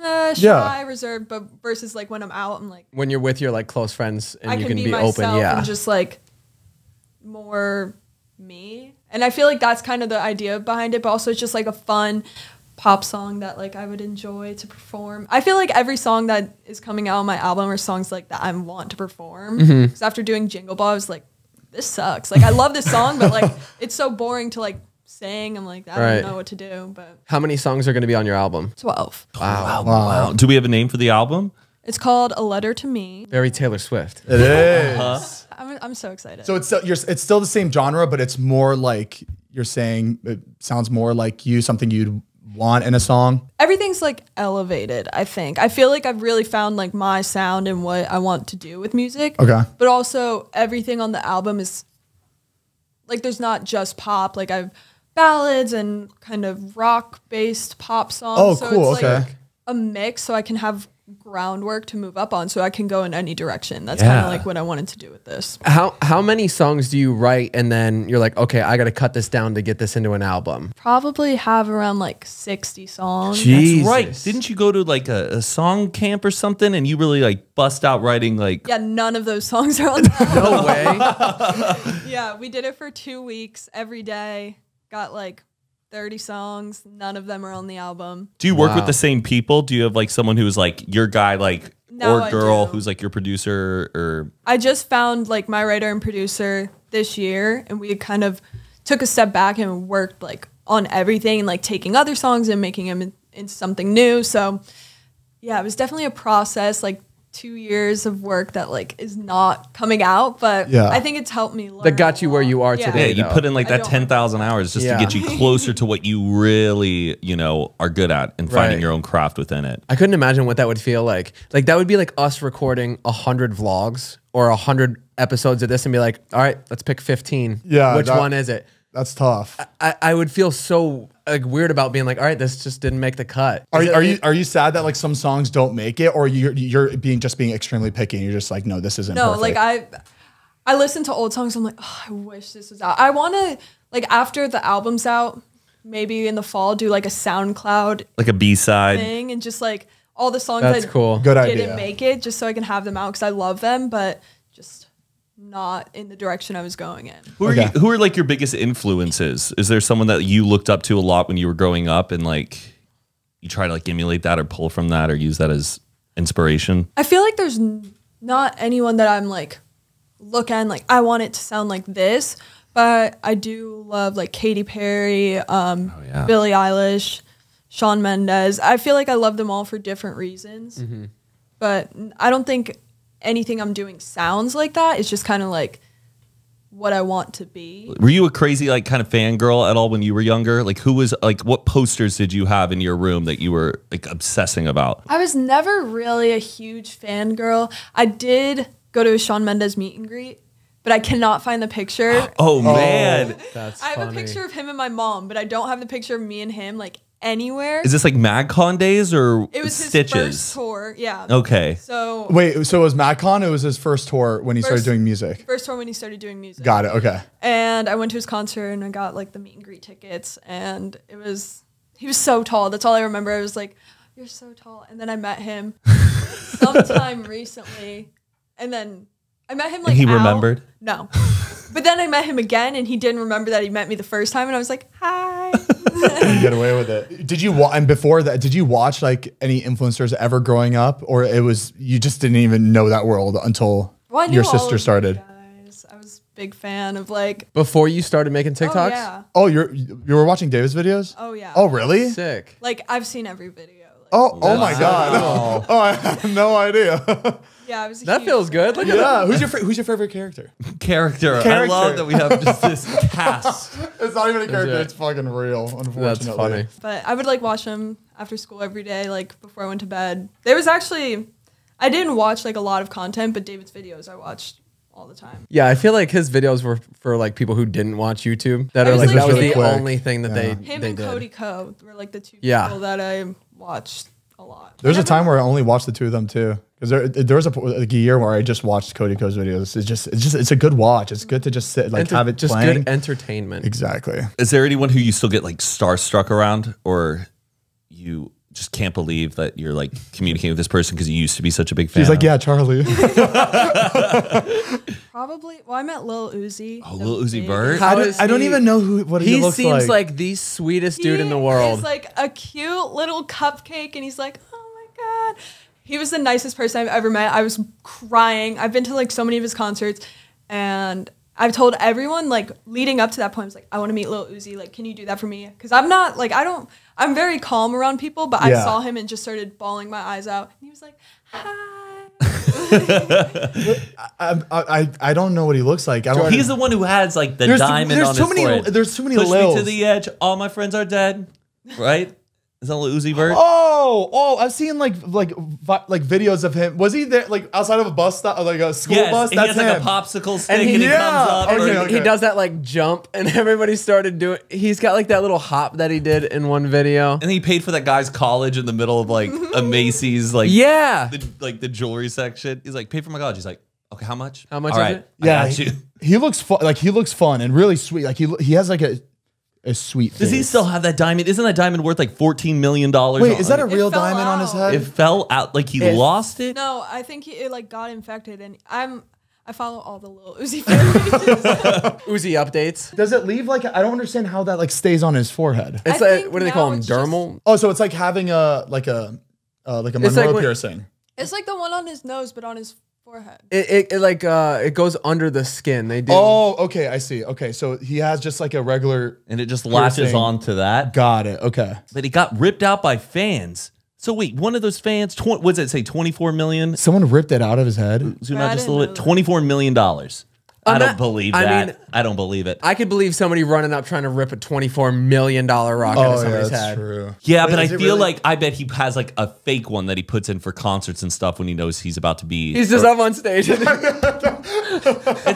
shy, reserved, but versus like when I'm out, I'm like, when you're with your like close friends and you can be open, and just like more me. And I feel like that's kind of the idea behind it, but also it's just like a fun pop song that like I would enjoy to perform. I feel like every song that is coming out on my album are songs like that I want to perform. Because after doing Jingle Ball, I was like, this sucks. Like I love this song, but like it's so boring to like sing. I'm like, I don't know what to do. But how many songs are going to be on your album? 12. Wow. Do we have a name for the album? It's called A Letter to Me. Very Taylor Swift. It is. I'm so excited. So it's still the same genre, but it's more like you're saying it sounds more like you, something you'd want in a song. Everything's like elevated. I think I feel like I've really found like my sound and what I want to do with music. Okay. But also everything on the album is like, there's not just pop. Like I've ballads and kind of rock-based pop songs. Oh, so cool. It's like a mix, so I can have groundwork to move up on, so I can go in any direction. That's kind of like what I wanted to do with this. How many songs do you write, and then you're like, okay, I got to cut this down to get this into an album? Probably have around like 60 songs. Jesus. That's right. Didn't you go to like a song camp or something, and you really like bust out writing like? Yeah, none of those songs are on the album. No way. Yeah, we did it for 2 weeks every day. Got like 30 songs. None of them are on the album. Do you work with the same people? Do you have like someone who's like your guy, like or girl who's like your producer? Or I just found like my writer and producer this year, and we kind of took a step back and worked like on everything, like taking other songs and making them in something new. So yeah, it was definitely a process. Like 2 years of work that like is not coming out, but I think it's helped me learn. That got you where you are today. Yeah, you put in like that 10,000 hours just to get you closer to what you really, you know, are good at, and finding your own craft within it. I couldn't imagine what that would feel like. Like that would be like us recording 100 vlogs or 100 episodes of this and be like, all right, let's pick 15. Yeah, which one is it? That's tough. I would feel so like weird about being like, all right, this just didn't make the cut. Are you sad that like some songs don't make it, or you're being extremely picky? And you're just like, no, this isn't. No, perfect. Like I listen to old songs. I'm like, oh, I wish this was out. I want to like after the album's out, maybe in the fall, do like a SoundCloud, like a B-side thing, and just like all the songs that didn't make it, just so I can have them out because I love them, but just not in the direction I was going in. Who are you, who are like your biggest influences? Is there someone that you looked up to a lot when you were growing up, and like you try to like emulate that or pull from that or use that as inspiration? I feel like there's not anyone that I'm like like I want it to sound like this, but I do love like Katy Perry, Billie Eilish, Shawn Mendes. I feel like I love them all for different reasons, but I don't think anything I'm doing sounds like that. It's just kind of like what I want to be. Were you a crazy like kind of fangirl at all when you were younger? Like who was like, what posters did you have in your room that you were like obsessing about? I was never really a huge fangirl. I did go to a Shawn Mendes meet and greet, but I cannot find the picture. Oh man. That's I have a picture of him and my mom, but I don't have the picture of me and him like anywhere. Is this like MagCon days or it was Stitches? His first tour, okay. So wait, so it was MagCon? It was his first tour when he started doing music. First tour when he started doing music. Got it. Okay. And I went to his concert and I got like the meet and greet tickets, and it was he was so tall. That's all I remember. I was like, "You're so tall." And then I met him sometime recently, and then I met him like. And he remembered? No. But then I met him again, and he didn't remember that he met me the first time, and I was like, "Hi." You get away with it. Did you and before that, did you watch like any influencers ever growing up, or it was you just didn't even know that world until your sister started? I was a big fan of like before you started making TikToks. Oh, you were watching David's videos? Oh yeah. Oh really? Sick. Like I've seen every video. Like, oh my god. Oh, I have no idea. Yeah, I was a huge feels good. Look at that. Who's your favorite character? I love that we have just this cast. It's not even a character. It's fucking real. Unfortunately, that's funny. But I would like watch them after school every day, like before I went to bed. I didn't watch like a lot of content, but David's videos I watched all the time. Yeah, I feel like his videos were for like people who didn't watch YouTube. That are like that was really the only thing that they did. Him and Cody Co were like the two people that I watched a lot. There's a time where I only watched the two of them too. Because there was like a year where I just watched Cody Co's videos. It's a good watch. It's good to just sit like have it just playing. Good entertainment. Exactly. Is there anyone who you still get like starstruck around, or you just can't believe that you're like communicating with this person because you used to be such a big fan? He's like, yeah, Charlie. Probably. Well, I met Lil Uzi. Oh, Lil Uzi Vert. I don't even know what he looks like. He seems like the sweetest dude in the world. He's like a cute little cupcake, and he's like, oh my God. He was the nicest person I've ever met. I was crying. I've been to like so many of his concerts, and I've told everyone like leading up to that point, I was like, I want to meet Lil Uzi. Like, can you do that for me? Because I'm not like, I'm very calm around people, but I saw him and just started bawling my eyes out. And he was like, hi. I don't know what he looks like. I don't He's the one who has like the diamond on his forehead. There's too many Lils. Push me to the edge. All my friends are dead. Right? Is that Lil Uzi Vert? Oh, I've seen like videos of him. Was he there like outside of a bus stop, like a school bus? Yes, he has like a popsicle stick, and he comes up. Okay. He does that like jump, and everybody started doing. He's got like that little hop that he did in one video, and he paid for that guy's college in the middle of like a Macy's, like like the jewelry section. He's like, paid for my college. He's like, okay, how much? How much is it? Yeah, he looks like he looks fun and really sweet. Like he has like a sweet face. Does he still have that diamond? Isn't that diamond worth like $14 million? Wait, is that a real diamond on his head? It fell out. Like he lost it? No, I think it like got infected. And I follow all the Lil Uzi pages. Uzi updates. Does it leave like, I don't understand how that like stays on his forehead. It's like, what do they call him? Dermal? Oh, so it's like having like a Monroe piercing. It's like the one on his nose, but on his forehead. It like it goes under the skin. They do. Oh, okay, I see. Okay, so he has just like a regular, and it just latches onto that. Got it. Okay, but he got ripped out by fans. So wait, one of those fans, what does it say? 24 million. Someone ripped it out of his head. Zoom out just a little bit. $24 million. I don't believe that. I mean, I don't believe it. I could believe somebody running up trying to rip a $24 million rock out of somebody's head. True. Yeah, but I feel like I bet he has like a fake one that he puts in for concerts and stuff when he knows he's about to be. He's just up on stage. It's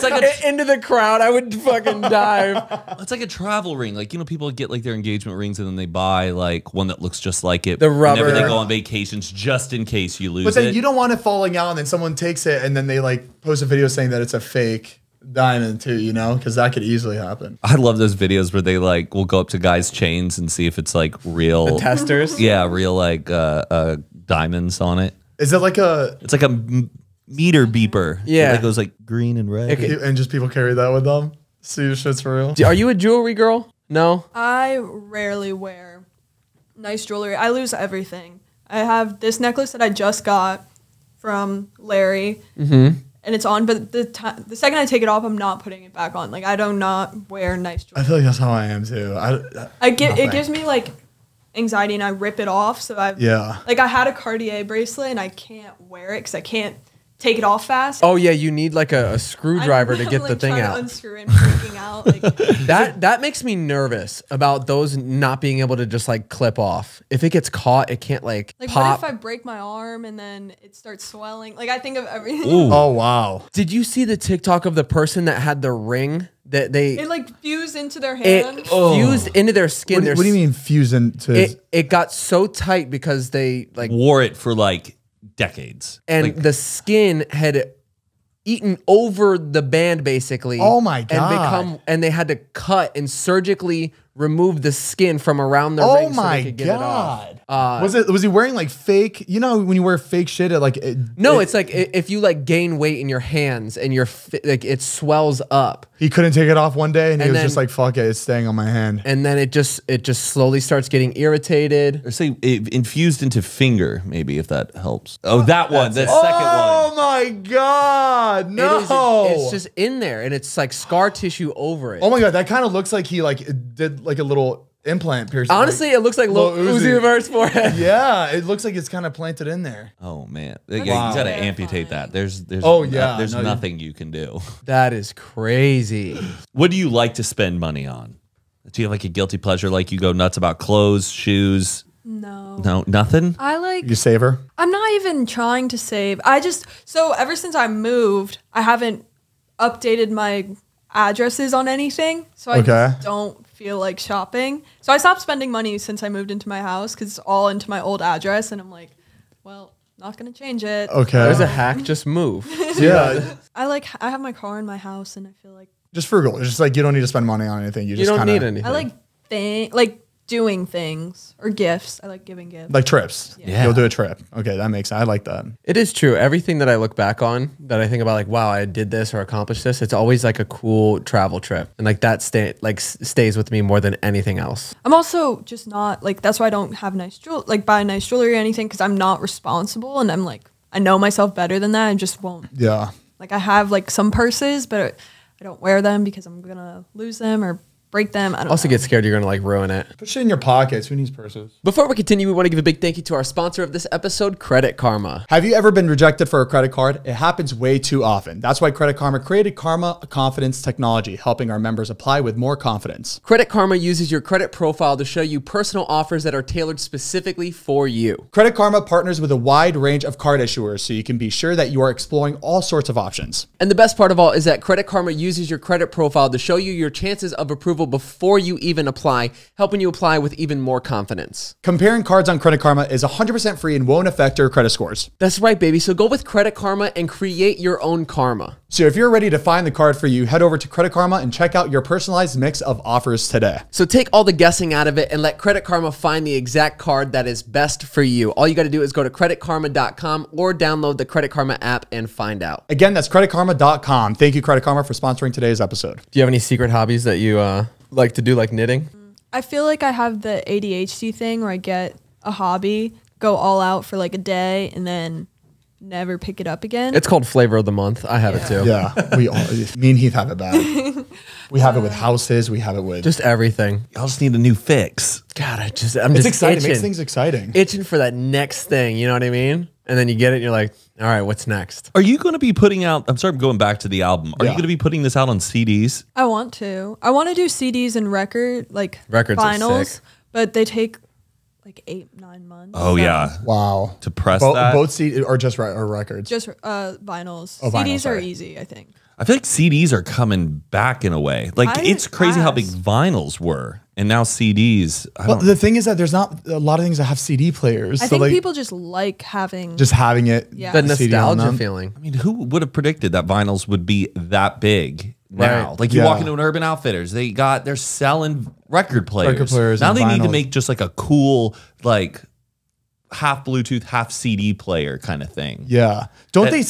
like into the crowd. I would fucking dive. It's like a travel ring. Like, you know, people get like their engagement rings and then they buy like one that looks just like it. The rubber. Whenever they go on vacations, just in case you lose it. But then you don't want it falling out and then someone takes it and then they like post a video saying that it's a fake diamond too, you know, because that could easily happen. I love those videos where they like will go up to guys' chains and see if it's like real testers. Yeah, real like diamonds on it. Is it like a? It's like a meter beeper. Yeah, it goes like green and red, and just people carry that with them. See if shit's for real. Are you a jewelry girl? No, I rarely wear nice jewelry. I lose everything. I have this necklace that I just got from Larry. Mm-hmm. And it's on, but the second I take it off, I'm not putting it back on. Like, I do not wear nice jewelry. I feel like that's how I am too. It gives me like anxiety, and I rip it off. So I had a Cartier bracelet, and I can't wear it because I can't take it off fast. Oh yeah, you need like a screwdriver to get like the thing out. To unscrew and freaking out. Like. That makes me nervous about those not being able to just like clip off. If it gets caught, it can't like pop. What if I break my arm and then it starts swelling? Like, I think of everything. Ooh. Oh wow! Did you see the TikTok of the person that had the ring that it like fused into their hand? It fused into their skin. What do you mean fused into? It got so tight because they like wore it for like decades, and like, the skin had eaten over the band basically. Oh my God. And they had to cut and surgically remove the skin from around the ring so they could get it off. Was he wearing like fake, you know, when you wear fake shit, it like no, it's like if you like gain weight in your hands and your like it swells up. He couldn't take it off one day, and he was just like, fuck it, it's staying on my hand. And then it just slowly starts getting irritated. Or say it infused into finger, maybe, if that helps. Oh, that one, that second one. Oh my God, no. It's just in there, and it's like scar tissue over it. Oh my God, that kind of looks like he like did like a little implant piercing. Honestly, it looks like Lil Uzi Vert's forehead. Yeah, it looks like it's kind of planted in there. Oh man, wow. You gotta amputate that. There's nothing you can do. That is crazy. What do you like to spend money on? Do you have like a guilty pleasure? Like, you go nuts about clothes, shoes? No, nothing. I like you saver. I'm not even trying to save. I just ever since I moved, I haven't updated my addresses on anything, so I just don't feel like shopping. So I stopped spending money since I moved into my house because it's all into my old address, and I'm like, well, not gonna change it. Okay, there's a hack. Just move. Yeah, I have my car in my house, and I feel like just frugal. It's just like you don't need to spend money on anything. You just don't need anything. I like doing things or gifts. I like giving gifts. Like trips. Yeah. You'll do a trip. Okay, that makes sense. I like that. It is true. Everything that I look back on that I think about like, wow, I did this or accomplished this, it's always like a cool travel trip. And like that stays with me more than anything else. I'm also just not like, that's why I don't have nice jewelry, like buy nice jewelry or anything, because I'm not responsible. And I'm like, I know myself better than that. I just won't. Yeah. Like I have like some purses, but I don't wear them because I'm going to lose them or break them. I don't also know. Get scared you're going to like ruin it. Put shit in your pockets. Who needs purses? Before we continue, we want to give a big thank you to our sponsor of this episode, Credit Karma. Have you ever been rejected for a credit card? It happens way too often. That's why Credit Karma created Karma Confidence Technology, helping our members apply with more confidence. Credit Karma uses your credit profile to show you personal offers that are tailored specifically for you. Credit Karma partners with a wide range of card issuers so you can be sure that you are exploring all sorts of options. And the best part of all is that Credit Karma uses your credit profile to show you your chances of approval before you even apply, helping you apply with even more confidence. Comparing cards on Credit Karma is 100% free and won't affect your credit scores. That's right, baby. So go with Credit Karma and create your own karma. So if you're ready to find the card for you, head over to Credit Karma and check out your personalized mix of offers today. So take all the guessing out of it and let Credit Karma find the exact card that is best for you. All you got to do is go to creditkarma.com or download the Credit Karma app and find out. Again, that's creditkarma.com. Thank you, Credit Karma, for sponsoring today's episode. Do you have any secret hobbies that you like to do, like knitting? I feel like I have the ADHD thing where I get a hobby, go all out for like a day, and then never pick it up again. It's called flavor of the month. I have it too. Yeah, we all, me and Heath have it bad. We have it with houses. We have it with just everything. Y'all just need a new fix. God, I'm just excited. It makes things exciting. Itching for that next thing. You know what I mean? And then you get it and you're like, all right, what's next? Are you going to be putting out, I'm sorry, I'm going back to the album. Are you going to be putting this out on CDs? I want to. I want to do CDs and records vinyls, but they take like 8, 9 months. Oh, yeah. Wow. To press that? Both CDs or just or records? Just vinyls. Oh, CDs are easy, I think. I feel like CDs are coming back in a way. Like it's crazy how big vinyls were. And now CDs. Well, the thing is that there's not a lot of things that have CD players. I think like, people just like having... Just having it. Yeah. The nostalgia feeling. I mean, who would have predicted that vinyls would be that big now? Like you walk into an Urban Outfitters, they're selling record players. Now they need to make just like a cool, like... half Bluetooth, half CD player kind of thing. Yeah. Don't they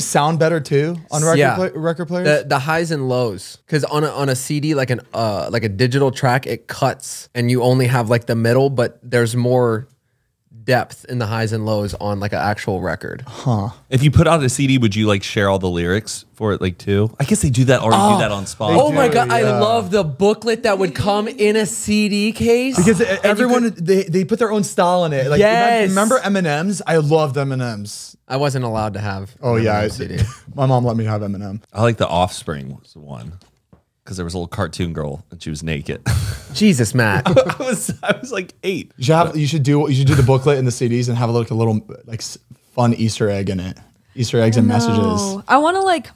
sound better too on record players? The highs and lows, because on a CD, like a digital track, it cuts and you only have like the middle, but there's more depth in the highs and lows on like an actual record. Huh. If you put out a CD, would you like share all the lyrics for it like too? I guess they do that do that on Spotify. Oh my God, I love the booklet that would come in a CD case. Because everyone, they put their own style in it. Like, yes. Remember M&Ms? I loved M&Ms. I wasn't allowed to have CD. My mom let me have M&M. I like the Offspring was the one. Because there was a little cartoon girl and she was naked. Jesus, Matt. I was like 8. You should do the booklet and the CDs and have a little like fun Easter egg in it. Easter eggs and messages. I want to like,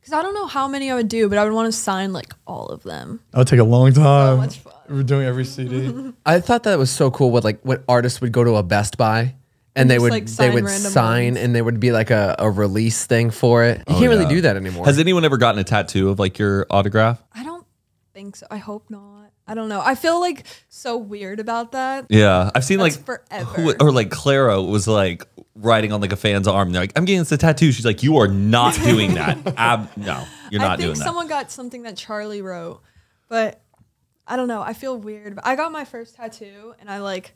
because I don't know how many I would do, but I would want to sign like all of them. That would take a long time. So much fun. We're doing every CD. I thought that was so cool. What artists would go to a Best Buy. And they would sign and there would be like a release thing for it. You can't really do that anymore. Has anyone ever gotten a tattoo of like your autograph? I don't think so. I hope not. I don't know. I feel like so weird about that. Yeah. I've seen or like Clara was like riding on like a fan's arm. They're like, I'm getting this tattoo. She's like, you are not doing that. No, you're not doing that. I think someone got something that Charlie wrote, but I don't know. I feel weird. I got my first tattoo and I like,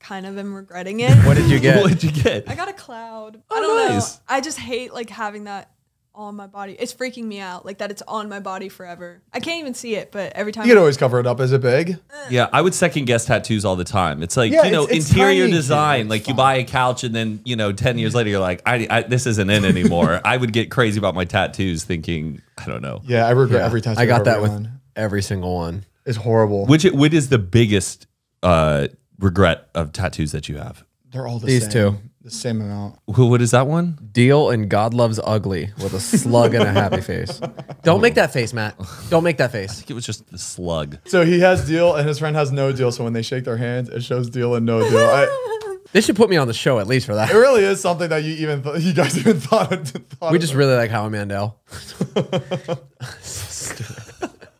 kind of am regretting it. What did you get? What did you get? I got a cloud. Oh, I don't know. I just hate like having that on my body. It's freaking me out. Like that it's on my body forever. I can't even see it, but every time. You could always cover it up. Is it big? Yeah, I would second guess tattoos all the time. It's like, you know, it's interior design. Like you buy a couch and then, you know, 10 years later, you're like, I this isn't in anymore. I would get crazy about my tattoos thinking, I don't know. Yeah, I regret every tattoo. I got that with every single one. It's horrible. Which is the biggest regret of tattoos that you have? They're all the same. These two. The same amount. What is that one? Deal and God Loves Ugly with a slug and a happy face. Don't make that face, Matt. Don't make that face. I think it was just the slug. So he has deal and his friend has no deal. So when they shake their hands, it shows deal and no deal. They should put me on the show at least for that. It really is something that you guys even thought. We just really like Howie Mandel.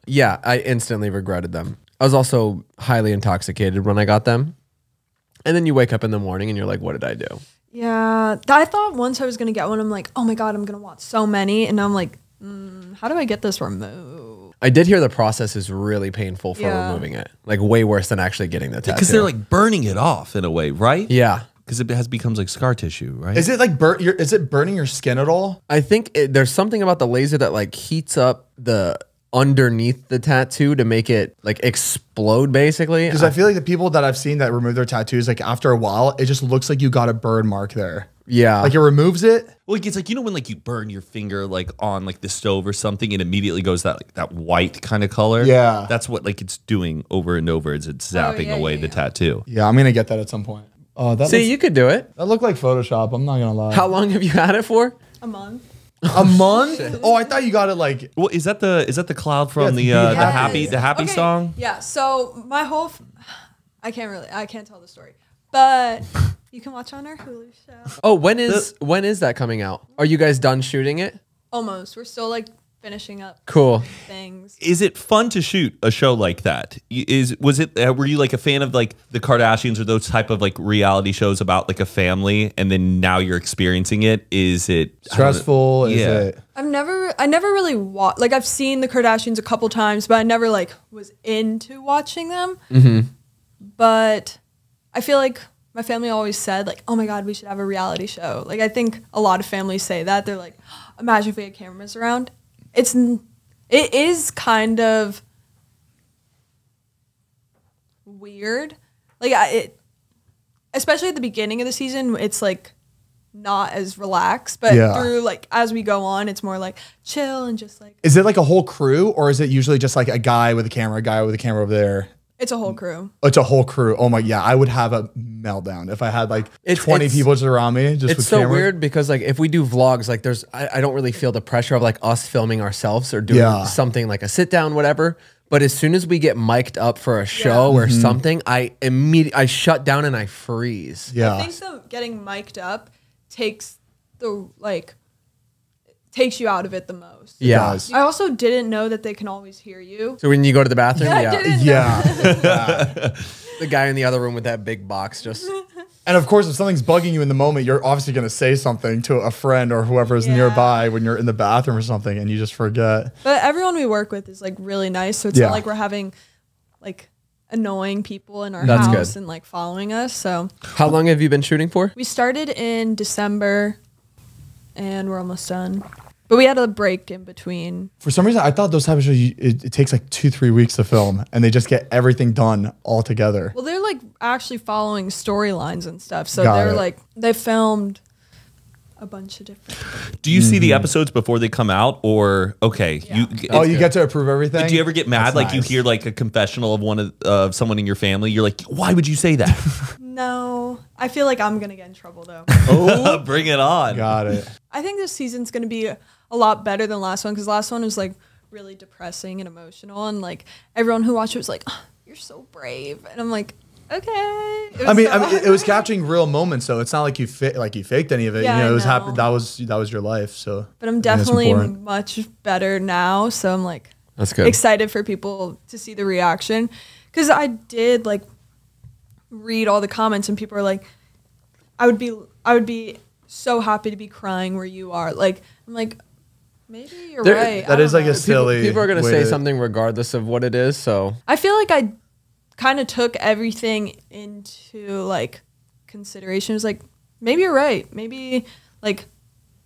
Yeah, I instantly regretted them. I was also highly intoxicated when I got them. And then you wake up in the morning and you're like, what did I do? Yeah. I thought once I was going to get one, I'm like, oh my God, I'm going to want so many. And I'm like, how do I get this removed? I did hear the process is really painful for removing it. Like way worse than actually getting the tattoo. Because they're like burning it off in a way, right? Yeah. Because it becomes like scar tissue, right? Is it like burning your skin at all? I think there's something about the laser that like heats up the underneath the tattoo to make it like explode basically. Because I feel like the people that I've seen that remove their tattoos, like after a while, it just looks like you got a bird mark there. Yeah. Like it removes it. Well, it's like, you know, when like you burn your finger like on like the stove or something, it immediately goes that like that white kind of color. Yeah. That's what like it's doing over and over is it's zapping away the tattoo. Yeah, I'm going to get that at some point. See, you could do it. That looked like Photoshop. I'm not going to lie. How long have you had it for? A month. A month? Oh, I thought you got it like. Well, is that the cloud from the happy song? Yeah. So my whole, I can't tell the story, but you can watch on our Hulu show. Oh, when is that coming out? Are you guys done shooting it? Almost. We're still like finishing up. Cool. Things. Is it fun to shoot a show like that? Were you like a fan of like the Kardashians or those type of like reality shows about like a family, and then now you're experiencing it? Is it stressful? Is it? I never really watched. Like I've seen the Kardashians a couple times, but I never like was into watching them. Mm-hmm. But I feel like my family always said like, oh my God, we should have a reality show. Like I think a lot of families say that. They're like, imagine if we had cameras around. It is kind of weird, like especially at the beginning of the season, it's like not as relaxed. But through like as we go on, it's more like chill and just like. Is it like a whole crew, or is it usually just like a guy with a camera over there? It's a whole crew. It's a whole crew. Oh my, yeah. I would have a meltdown if I had like 20 people just around me. Just it's so cameras. Weird because like if we do vlogs, like there's, I don't really feel the pressure of like us filming ourselves or doing something like a sit down, whatever. But as soon as we get mic'd up for a show or something, I shut down and I freeze. Yeah. I think so. Getting mic'd up takes you out of it the most. Yeah. I also didn't know that they can always hear you. So when you go to the bathroom, the guy in the other room with that big box just. And of course, if something's bugging you in the moment, you're obviously going to say something to a friend or whoever's nearby when you're in the bathroom or something, and you just forget. But everyone we work with is like really nice, so it's not like we're having like annoying people in our house and like following us. So how long have you been shooting for? We started in December, and we're almost done. But we had a break in between. For some reason, I thought those type of shows, it takes like 2-3 weeks to film, and they just get everything done all together. Well, they're like actually following storylines and stuff. So they filmed a bunch of different things. Do you see the episodes before they come out, or you get to approve everything? Do you ever get mad you hear like a confessional of someone in your family? You're like, why would you say that? No, I feel like I'm gonna get in trouble though. Oh, bring it on! Got it. I think this season's gonna be a lot better than last one because last one was like really depressing and emotional, and like everyone who watched it was like, oh, "You're so brave," and I'm like, okay. I mean, it was capturing real moments, so it's not like you faked any of it. Yeah, you know, it was happened. That was your life. So, but I'm definitely much better now. So I'm like, that's good. Excited for people to see the reaction because I did like read all the comments and people are like, I would be so happy to be crying where you are. Like I'm like, maybe you're right. That is like a silly. People are gonna say something regardless of what it is. So I feel like I kind of took everything into like consideration. It was like, maybe you're right. Maybe like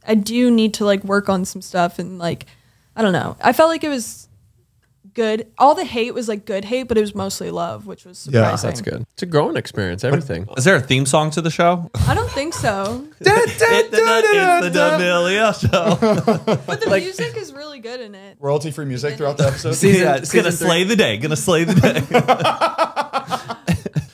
I do need to like work on some stuff and like, I don't know. I felt like it was good. All the hate was like good hate, but it was mostly love, which was surprising. Yeah, that's good. It's a growing experience, everything. Is there a theme song to the show? I don't think so. It's the D'Amelio show. But the music is really good in it. Royalty-free music throughout the episode. It's going to slay the day.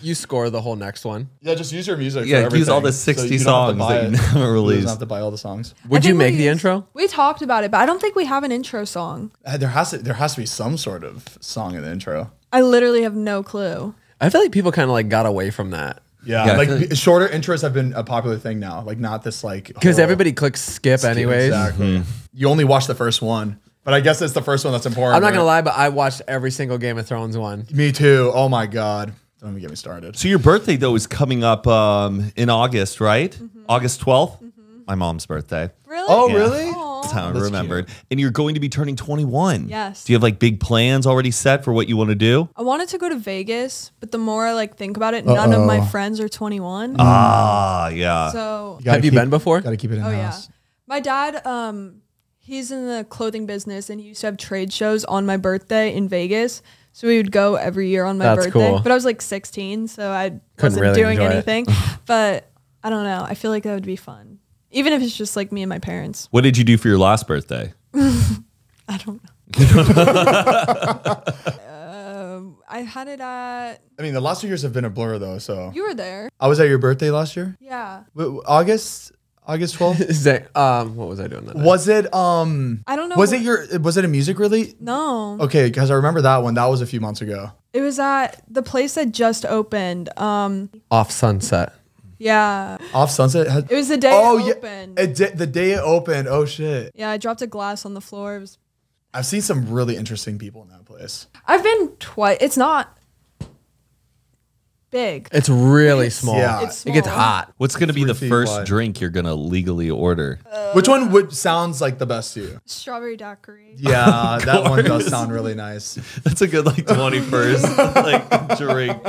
You score the whole next one. Yeah, just use your music. Yeah, for use all the 60 songs that you never released. You don't have to buy all the songs. Would you make the intro? We talked about it, but I don't think we have an intro song. There has to be some sort of song in the intro. I literally have no clue. I feel like people kind of like got away from that. Yeah, like shorter intros have been a popular thing now. Like not this like because everybody clicks skip anyways. Exactly. Mm-hmm. You only watch the first one. But I guess it's the first one that's important. I'm not gonna lie, but I watched every single Game of Thrones one. Me too. Oh my god! Don't even get me started. So your birthday though is coming up in August, right? Mm-hmm. August 12th. Mm-hmm. My mom's birthday. Really? Oh, yeah. Really? Aww. That's how I remembered. Cute. And you're going to be turning 21. Yes. Do you have like big plans already set for what you want to do? I wanted to go to Vegas, but the more I like think about it, none of my friends are 21. Ah, yeah. So have you been before? Gotta keep it in the house. Yeah. My dad. He's in the clothing business, and he used to have trade shows on my birthday in Vegas. So we would go every year on my birthday. Cool. But I was like 16, so I wasn't really doing anything. But I don't know. I feel like that would be fun, even if it's just like me and my parents. What did you do for your last birthday? I don't know. I had it at... I mean, the last 2 years have been a blur, though, so... You were there. I was at your birthday last year? Yeah. August 12th? Is that, what was I doing that night? Was it, I don't know. Was it a music release? No. Okay. Cause I remember that one. That was a few months ago. It was at the place that just opened. Off Sunset. Yeah. Off Sunset? It was the day it opened. Yeah. The day it opened. Oh shit. Yeah. I dropped a glass on the floor. I've seen some really interesting people in that place. I've been twice. It's not big. It's really small. Yeah. It's small. It gets hot. What's going to be the first drink you're going to legally order? Which one sounds like the best to you? Strawberry daiquiri. Yeah, that one does sound really nice. That's a good like 21st like drink.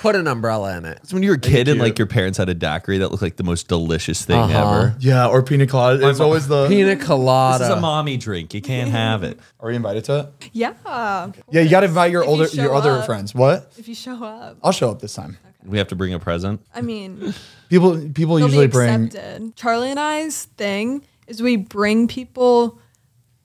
Put an umbrella in it. It's when you were a kid and like your parents had a daiquiri that looked like the most delicious thing ever. Yeah, or pina colada. It's always the pina colada. This is a mommy drink. You can't have it. Are we invited to it? Yeah. Okay. Yeah, you got to invite your other friends. What? If you show up. I'll show up this time. Okay. We have to bring a present. I mean, people usually bring. Charlie and I's thing is we bring people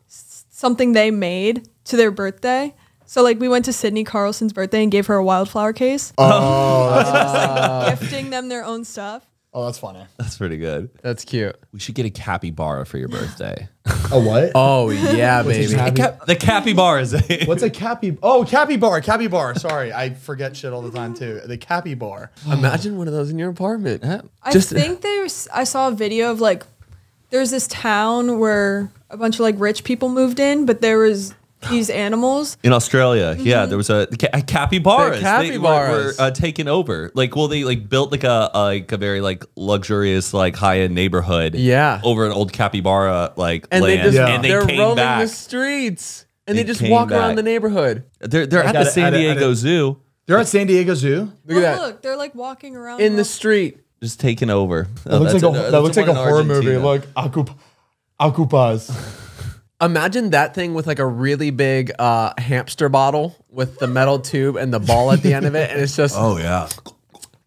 something they made to their birthday. So like we went to Sydney Carlson's birthday and gave her a wildflower case. Oh, that's like gifting them their own stuff. Oh, that's funny. That's pretty good. That's cute. We should get a capybara for your birthday. A what? Oh, yeah, baby. The capybara is a... What's a capybara? Oh, capybara. Sorry, I forget shit all the time, too. The capybara. Imagine one of those in your apartment. Huh? I saw a video of, like, there's this town where a bunch of, like, rich people moved in, but there was... these animals in Australia, mm-hmm. Yeah, there was a capybaras. Capybaras were taken over. Like, well, they like built like a very like luxurious like high-end neighborhood. Yeah, over an old capybara like land, and they're rolling the streets, and they just walk around the neighborhood. They're at the San Diego Zoo. They're at San Diego Zoo. Look at that! Look, they're like walking around in the street, just taken over. That looks like a horror movie. Like Akupas. Imagine that thing with like a really big hamster bottle with the metal tube and the ball at the end of it, and it's just Can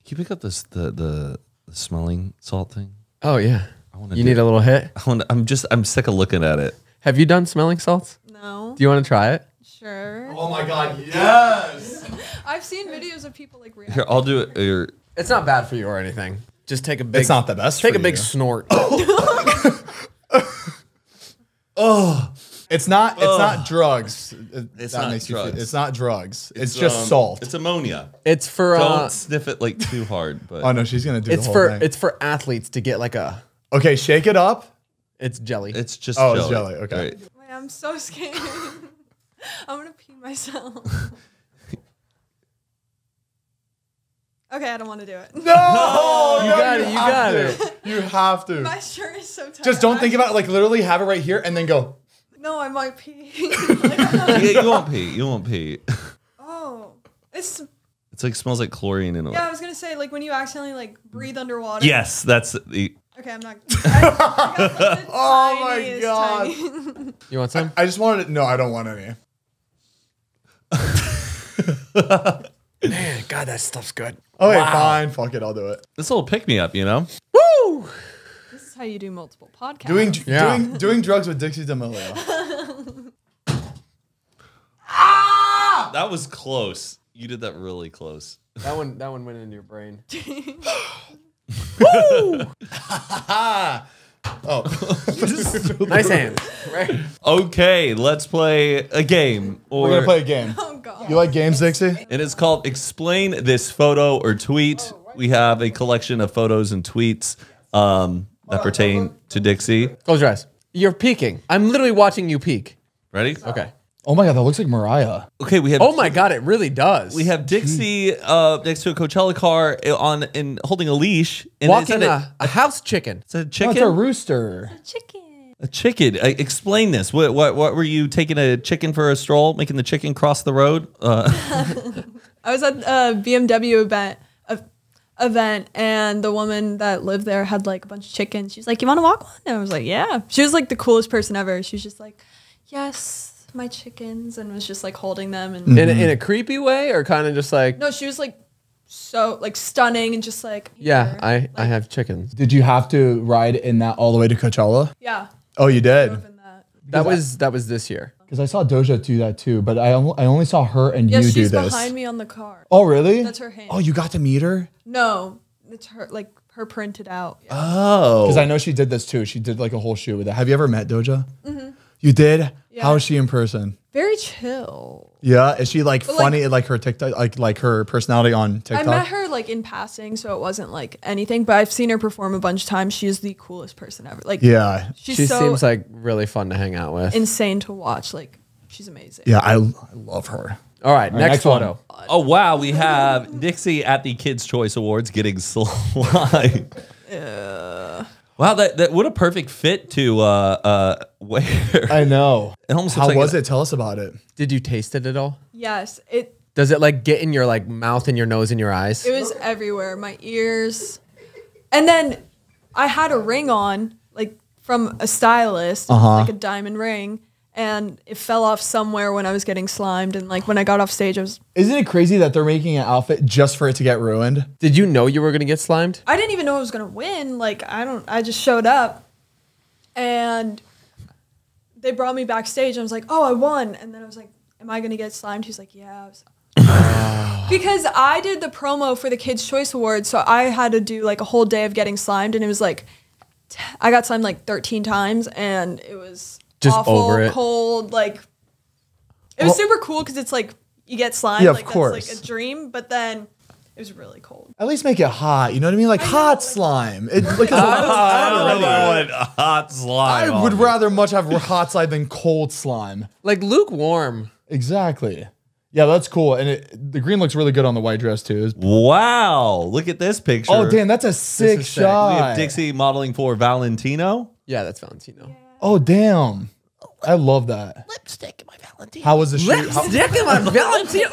you pick up this the smelling salt thing? Oh yeah, you need a little hit. I'm sick of looking at it. Have you done smelling salts? No. Do you want to try it? Sure. Oh my god, yes! I've seen videos of people like reacting. Here, I'll do it. Here. It's not bad for you or anything. Just take a big. It's not the best. Take a big snort. Oh, it's not drugs. It's not drugs. It's just salt. It's ammonia. It's for don't sniff it like too hard. But oh no, she's gonna do the whole thing. It's for athletes to get like a. Okay, shake it up. It's jelly. It's just jelly. Okay. Right. Wait, I'm so scared. I'm gonna pee myself. Okay, I don't want to do it. No, you got it. You have to. My shirt is so tight. Just don't think about it. Like literally, have it right here and then go. No, I might pee. You won't pee. You won't pee. Oh, it's like smells like chlorine in a way. Yeah, I was gonna say like when you accidentally like breathe underwater. Yes, that's the. Okay, I'm not. Oh my god. You want some? I just wanted. No, I don't want any. Man, god, that stuff's good. Okay, fine. Fuck it, I'll do it. This will pick me up, you know? Woo! This is how you do multiple podcasts. Doing drugs with Dixie D'Amelio. Ah! That was close. You did that really close. That one went into your brain. Woo! Oh, nice hands. Right? Okay, let's play a game. We're gonna play a game. Oh God! You like games, Dixie? It is called "Explain This Photo or Tweet." Oh, right. We have a collection of photos and tweets that pertain to Dixie. Close your eyes. You're peeking. I'm literally watching you peek. Ready? Okay. Oh my God, that looks like Mariah. Okay, we have. Oh my God, it really does. We have Dixie next to a Coachella car and holding a leash. And walking a house chicken. It's a chicken. No, it's a rooster. It's a chicken. A chicken. Explain this. What were you taking a chicken for a stroll, making the chicken cross the road? I was at a BMW event and the woman that lived there had like a bunch of chickens. She's like, "You want to walk one?" And I was like, "Yeah." She was like the coolest person ever. She was just like, "Yes, my chickens," and was just like holding them and in a creepy way, or kind of just like, no, she was like so like stunning and just like, yeah, I have chickens. Did you have to ride in that all the way to Coachella? Yeah. Oh, you did. That was this year, because I saw Doja do that too, but I only saw her and you do this. Yeah, she's behind me on the car. Oh, really? That's her hand. Oh, you got to meet her? No, it's her like her printed out. Yeah. Oh, because I know she did this too. She did like a whole shoot with it. Have you ever met Doja? Mm-hmm. You did? Yeah. How is she in person? Very chill. Yeah, is she like but funny? Like her TikTok, like her personality on TikTok. I met her like in passing, so it wasn't like anything. But I've seen her perform a bunch of times. She is the coolest person ever. Like, yeah, she seems like really fun to hang out with. Insane to watch. Like, she's amazing. Yeah, I love her. All right, next photo. Oh wow, we have Dixie at the Kids' Choice Awards getting slime. Yeah. Wow, that what a perfect fit to wear. I know. How was it? Tell us about it. Did you taste it at all? Yes. Does it like get in your like mouth and your nose and your eyes? It was everywhere, my ears. And then I had a ring on, like from a stylist, like a diamond ring, and it fell off somewhere when I was getting slimed, and like when I got off stage, I was... Isn't it crazy that they're making an outfit just for it to get ruined? Did you know you were gonna get slimed? I didn't even know I was gonna win. Like, I just showed up and they brought me backstage and I was like, oh, I won. And then I was like, am I gonna get slimed? He's like, yeah. I was like, because I did the promo for the Kids' Choice Awards, so I had to do like a whole day of getting slimed, and it was like, I got slimed like 13 times and it was... Just awful, over it. Cold, like it was super cool because it's like you get slimed, yeah, of course. That's like a dream, but then it was really cold. At least make it hot, you know what I mean? Like hot slime. It, like, I really want hot slime. I would rather much have hot slime than cold slime. Like lukewarm. Exactly. Yeah, that's cool. And the green looks really good on the white dress too. Wow, look at this picture. Oh damn, that's a sick shot. We have Dixie modeling for Valentino. Yeah, that's Valentino. Yeah. Oh damn! I love that. Lipstick in my Valentino. How was the shoot? Lipstick in my Valentino.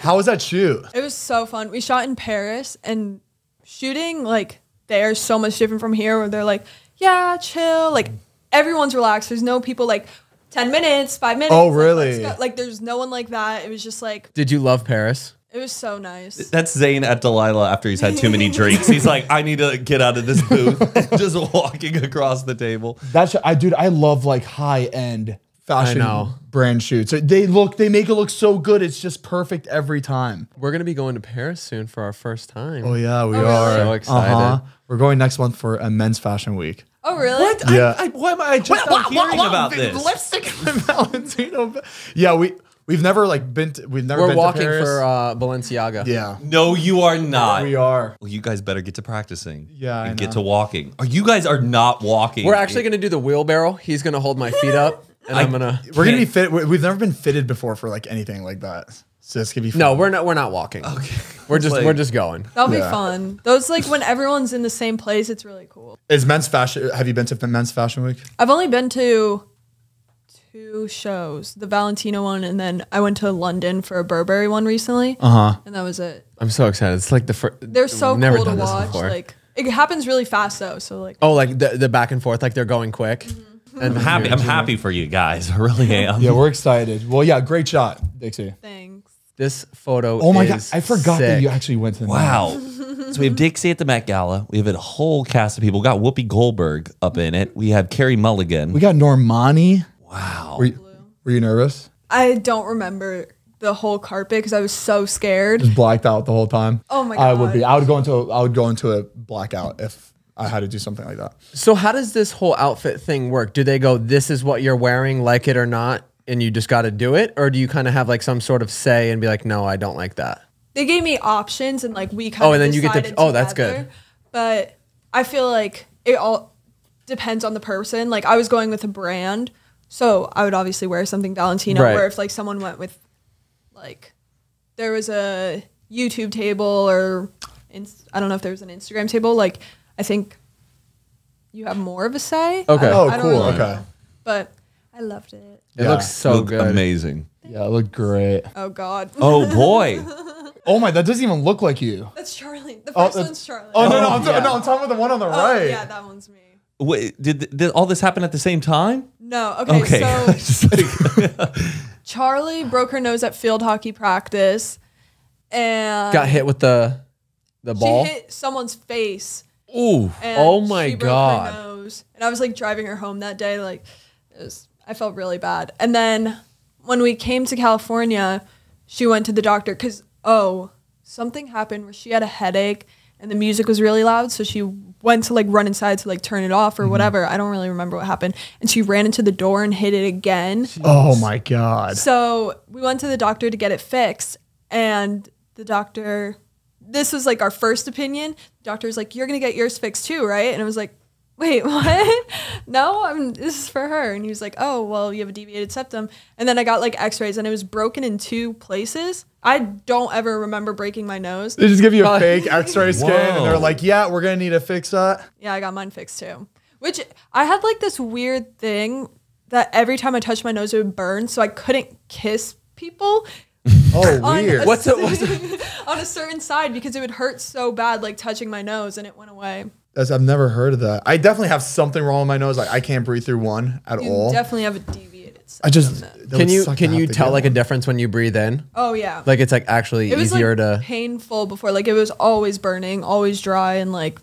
How was that shoot? It was so fun. We shot in Paris, and shooting like there is so much different from here, where they're like, yeah, chill, like everyone's relaxed. There's no people like 10 minutes, 5 minutes. Oh really? Like there's no one like that. It was just like. Did you love Paris? It was so nice. That's Zane at Delilah after he's had too many drinks. He's like, I need to get out of this booth. Just walking across the table. That's, dude, I love like high-end fashion brand shoots. They make it look so good. It's just perfect every time. We're going to be going to Paris soon for our first time. Oh, yeah, we are. So excited. We're going next month for a men's fashion week. Oh, really? What? Yeah. Why am I just hearing about this? Lipstick in Valentino. Yeah, We've never like been. We've never been to Paris. We're walking for Balenciaga. Yeah. No, you are not. We are. Well, you guys better get to practicing. Yeah. And get to walking. Oh, you guys are not walking. We're actually gonna do the wheelbarrow. He's gonna hold my feet up, and We're gonna be fit. We've never been fitted before for like anything like that. So it's gonna be fun. No, we're not walking. Okay. We're just going. That'll be fun. Those like when everyone's in the same place, it's really cool. Is men's fashion? Have you been to men's fashion week? I've only been to 2 shows, the Valentino one, and then I went to London for a Burberry one recently. And that was it. I'm so excited. It's like the first. They're so cool to watch. Like it happens really fast though. So like. Oh, like the back and forth. Like they're going quick. And I'm happy for you guys. I really am. Yeah, we're excited. Well, yeah, great shot, Dixie. Thanks. This photo. Oh my God, I forgot that you actually went to. Wow. So we have Dixie at the Met Gala. We have a whole cast of people. We got Whoopi Goldberg up in it. We have Carey Mulligan. We got Normani. Wow. Were you nervous? I don't remember the whole carpet because I was so scared. Just blacked out the whole time. Oh my god. I would go into a blackout if I had to do something like that. So how does this whole outfit thing work? Do they go, this is what you're wearing, like it or not, and you just got to do it? Or do you kind of have like some sort of say and be like, no, I don't like that? They gave me options and like we kind of decided together. That's good. But I feel like it all depends on the person. Like I was going with a brand, so I would obviously wear something Valentino. Right. Or if like someone went with like, there was a YouTube table or I don't know if there was an Instagram table. Like I think you have more of a say. Okay. I don't really know. But I loved it. It looks so good. Amazing. Yeah, it looked great. Oh god. Oh boy. Oh my, that doesn't even look like you. That's Charlie. The first one's Charlie. Oh no, no, I'm talking about the one on the right. Yeah, that one's me. Wait, did all this happen at the same time? No. Okay. So Charlie broke her nose at field hockey practice, and got hit with the ball. She hit someone's face. Ooh. And she broke her nose. And I was like driving her home that day. Like, I felt really bad. And then when we came to California, she went to the doctor because, something happened where she had a headache and the music was really loud. So she went to like run inside to like turn it off or whatever. I don't really remember what happened. And she ran into the door and hit it again. Jeez. Oh my God. So we went to the doctor to get it fixed. And the doctor, this was like our first opinion. The doctor was like, you're going to get yours fixed too, right? And I was like, wait, what? No, this is for her. And he was like, oh, well, you have a deviated septum. And then I got like x-rays and it was broken in 2 places. I don't ever remember breaking my nose. They just give you a fake x-ray scan and they're like, yeah, we're going to need to fix that. Yeah, I got mine fixed too. Which I had like this weird thing that every time I touched my nose, it would burn. So I couldn't kiss people. Oh, weird. On a certain side because it would hurt so bad, like touching my nose, and it went away. I've never heard of that. I definitely have something wrong with my nose. Like I can't breathe through one at all. You definitely have a deviated septum. Can you tell like a difference when you breathe in? Oh yeah. Like it's like actually easier to. It was like painful before. Like it was always burning, always dry, and like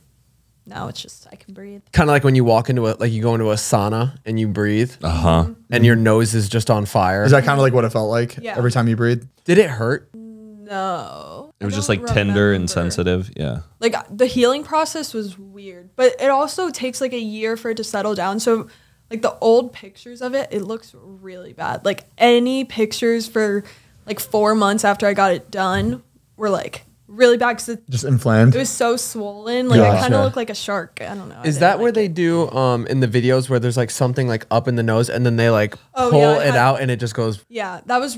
now it's just I can breathe. Kind of like when you walk into you go into a sauna and you breathe. And your nose is just on fire. Is that kind of like what it felt like every time you breathe? Did it hurt? No. It was just like tender and sensitive. Yeah. Like the healing process was weird, but it also takes like a year for it to settle down. So like the old pictures of it, it looks really bad. Like any pictures for like 4 months after I got it done were like really bad. Cause it just inflamed. It was so swollen. Like I kind of looked like a shark. I don't know. Is that where they do in the videos where there's like something like up in the nose and then they like pull it out and it just goes. Yeah, that was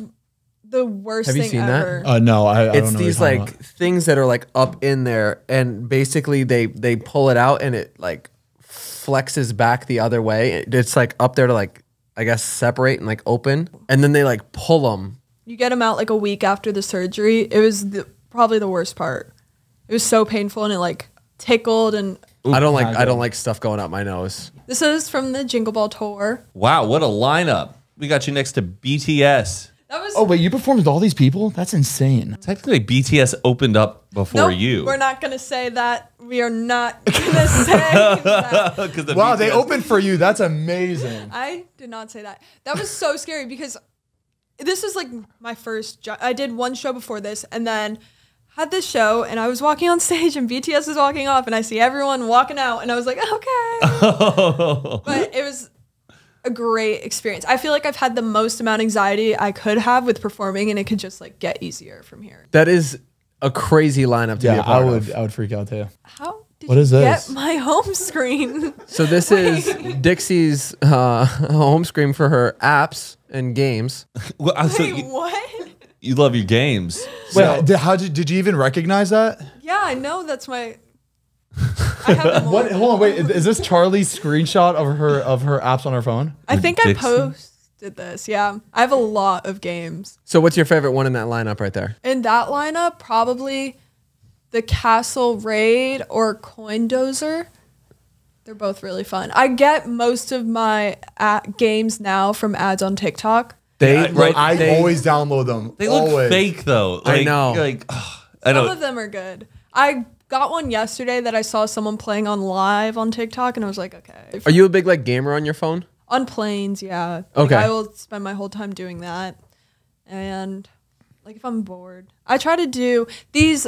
the worst thing ever. Have you seen that? No, I don't know. It's these like things that are like up in there and basically they pull it out and it like flexes back the other way. It's like up there to like, I guess, separate and like open. And then they like pull them. You get them out like a week after the surgery. It was probably the worst part. It was so painful and it like tickled and... Ooh, I don't like stuff going up my nose. This is from the Jingle Ball tour. Wow, what a lineup. We got you next to BTS. Oh, wait, you performed with all these people? That's insane. Technically, BTS opened up before you. We're not going to say that. We are not going to say that. Wow, they opened for you. That's amazing. I did not say that. That was so scary because this is like my first job. I did one show before this and then had this show and I was walking on stage and BTS is walking off and I see everyone walking out and I was like, okay. But it was a great experience. I feel like I've had the most amount of anxiety I could have with performing and it could just like get easier from here. That is a crazy lineup to be a part of. I would freak out too. How did you get my home screen? So this is Dixie's home screen for her apps and games. Wait, what? You love your games. Wait, so how did you even recognize that? Yeah, I know that's my... I have hold on, wait. Is this Charlie's screenshot of her apps on her phone? I think I posted this. Yeah, I have a lot of games. So, what's your favorite one in that lineup right there? In that lineup, probably the Castle Raid or Coin Dozer. They're both really fun. I get most of my games now from ads on TikTok. I always download them. They look fake though. Like, I know. Like, some of them are good. I got one yesterday that I saw someone playing on live on TikTok and I was like, okay. Are you a big like gamer on your phone? On planes, yeah. Okay. Like, I will spend my whole time doing that. And like if I'm bored. I try to do these.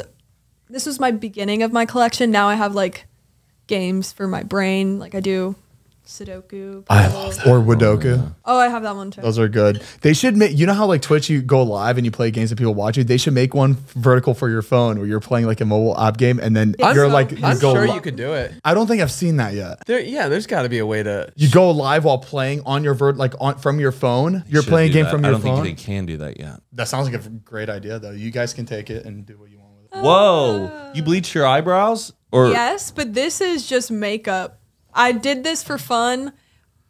This was my beginning of my collection. Now I have like games for my brain. Like I do Sudoku. I love that. Or Sudoku. Oh, I have that one too. Those are good. They should make, you know how like Twitch, you go live and you play games and people watch you? They should make one vertical for your phone where you're playing like a mobile op game and then you're like, I'm sure you could do it. I don't think I've seen that yet. Yeah, there's got to be a way to. You go live while playing on your from your phone. You're playing a game from your phone. I don't think they can do that yet. That sounds like a great idea though. You guys can take it and do what you want with it. Whoa. You bleach your eyebrows? Or yes, but this is just makeup. I did this for fun.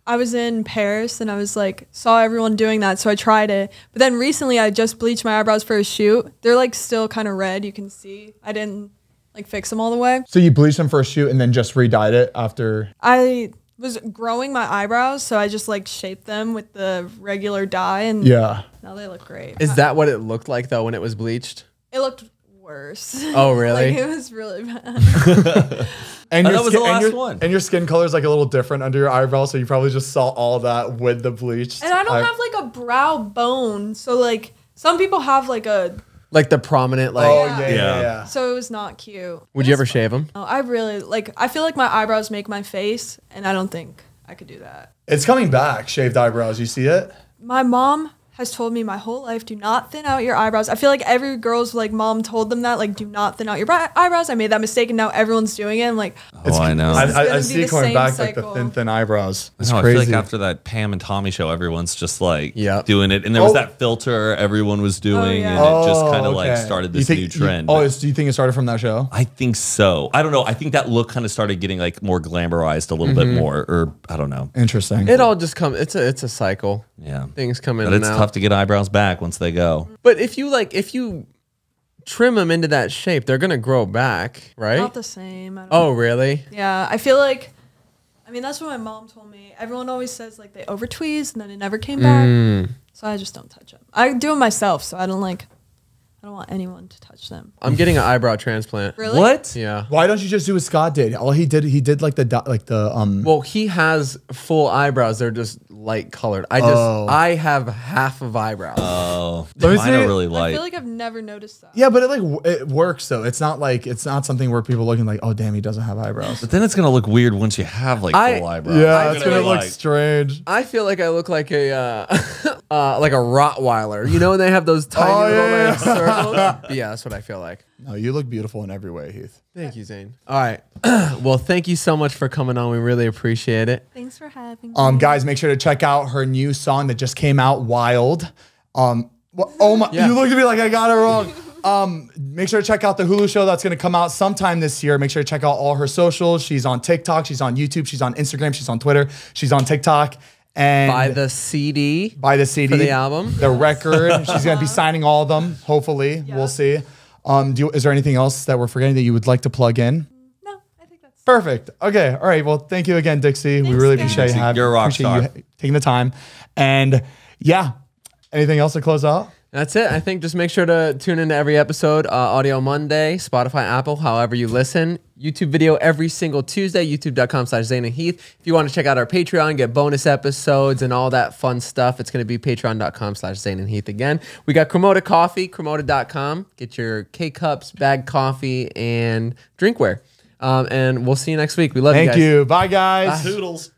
I was in Paris and I was like, saw everyone doing that, so I tried it. But then recently I just bleached my eyebrows for a shoot. They're like still kind of red, you can see. I didn't like fix them all the way. So you bleached them for a shoot and then just re-dyed it after? I was growing my eyebrows, so I just like shaped them with the regular dye and yeah. Now they look great. Is that what it looked like though when it was bleached? It looked worse. Oh really? Like, it was really bad. And your, that was the last one. And your skin color is like a little different under your eyebrow, so you probably just saw all that with the bleach. And I don't have like a brow bone, so like some people have like a the prominent like. Oh yeah, yeah. So it was not cute. Would you ever shave them? Oh, I really like. I feel like my eyebrows make my face, and I don't think I could do that. It's coming back, shaved eyebrows. You see it? My mom has told me my whole life, do not thin out your eyebrows. I feel like every girl's like mom told them that, like, do not thin out your eyebrows. I made that mistake and now everyone's doing it. I'm like, oh, it's, I know. I see it coming back, like the thin eyebrows. It's crazy. I feel like after that Pam and Tommy show, everyone's just like doing it. And there was that filter everyone was doing and it just kind of like started this new trend. Do you think it started from that show? I think so. I don't know. I think that look kind of started getting like more glamorized a little bit more, or I don't know. Interesting. It all just comes, it's a cycle. Yeah. Things come in and out. Tough to get eyebrows back once they go. But if you like, if you trim them into that shape, they're gonna grow back, right? Not the same. I don't know. Really? Yeah, I feel like, I mean, that's what my mom told me. Everyone always says like they over tweezed and then it never came back. So I just don't touch them. I do it myself, so I don't like. I don't want anyone to touch them. I'm getting an eyebrow transplant. Really? What? Yeah. Why don't you just do what Scott did? All he did like the Well, he has full eyebrows. They're just light colored. I have half of eyebrows. Oh. Mine are really light. I feel like I've never noticed that. Yeah, but it like it works though. It's not like something where people are looking like, oh damn, he doesn't have eyebrows. But then it's gonna look weird once you have like full eyebrows. Yeah, it's gonna look like, strange. I feel like I look like a like a Rottweiler. You know, when they have those tiny little circles. Yeah, that's what I feel like. No, you look beautiful in every way, Heath. Thank you, Zane. All right. Well, thank you so much for coming on. We really appreciate it. Thanks for having me. Guys, make sure to check out her new song that just came out, Wild. Oh my, you looked at me like I got it wrong. Make sure to check out the Hulu show that's going to come out sometime this year. Make sure to check out all her socials. She's on TikTok. She's on YouTube. She's on Instagram. She's on Twitter. She's on TikTok. And buy the CD. Buy the CD. For the album. The record. She's going to be signing all of them, hopefully. Yeah. We'll see. Is there anything else that we're forgetting that you would like to plug in? No, I think that's perfect. Okay. All right. Well, thank you again, Dixie. Thanks, we really appreciate you having you taking the time. And yeah, anything else to close out? That's it. I think just make sure to tune into every episode. Audio Monday, Spotify, Apple, however you listen. YouTube video every single Tuesday, youtube.com/Zane and Heath. If you want to check out our Patreon, get bonus episodes and all that fun stuff, it's going to be patreon.com/Zane and Heath again. We got Cremota Coffee, cremota.com. Get your K-Cups, bag coffee, and drinkware. And we'll see you next week. We love you guys. Thank you. Bye, guys. Bye. Toodles.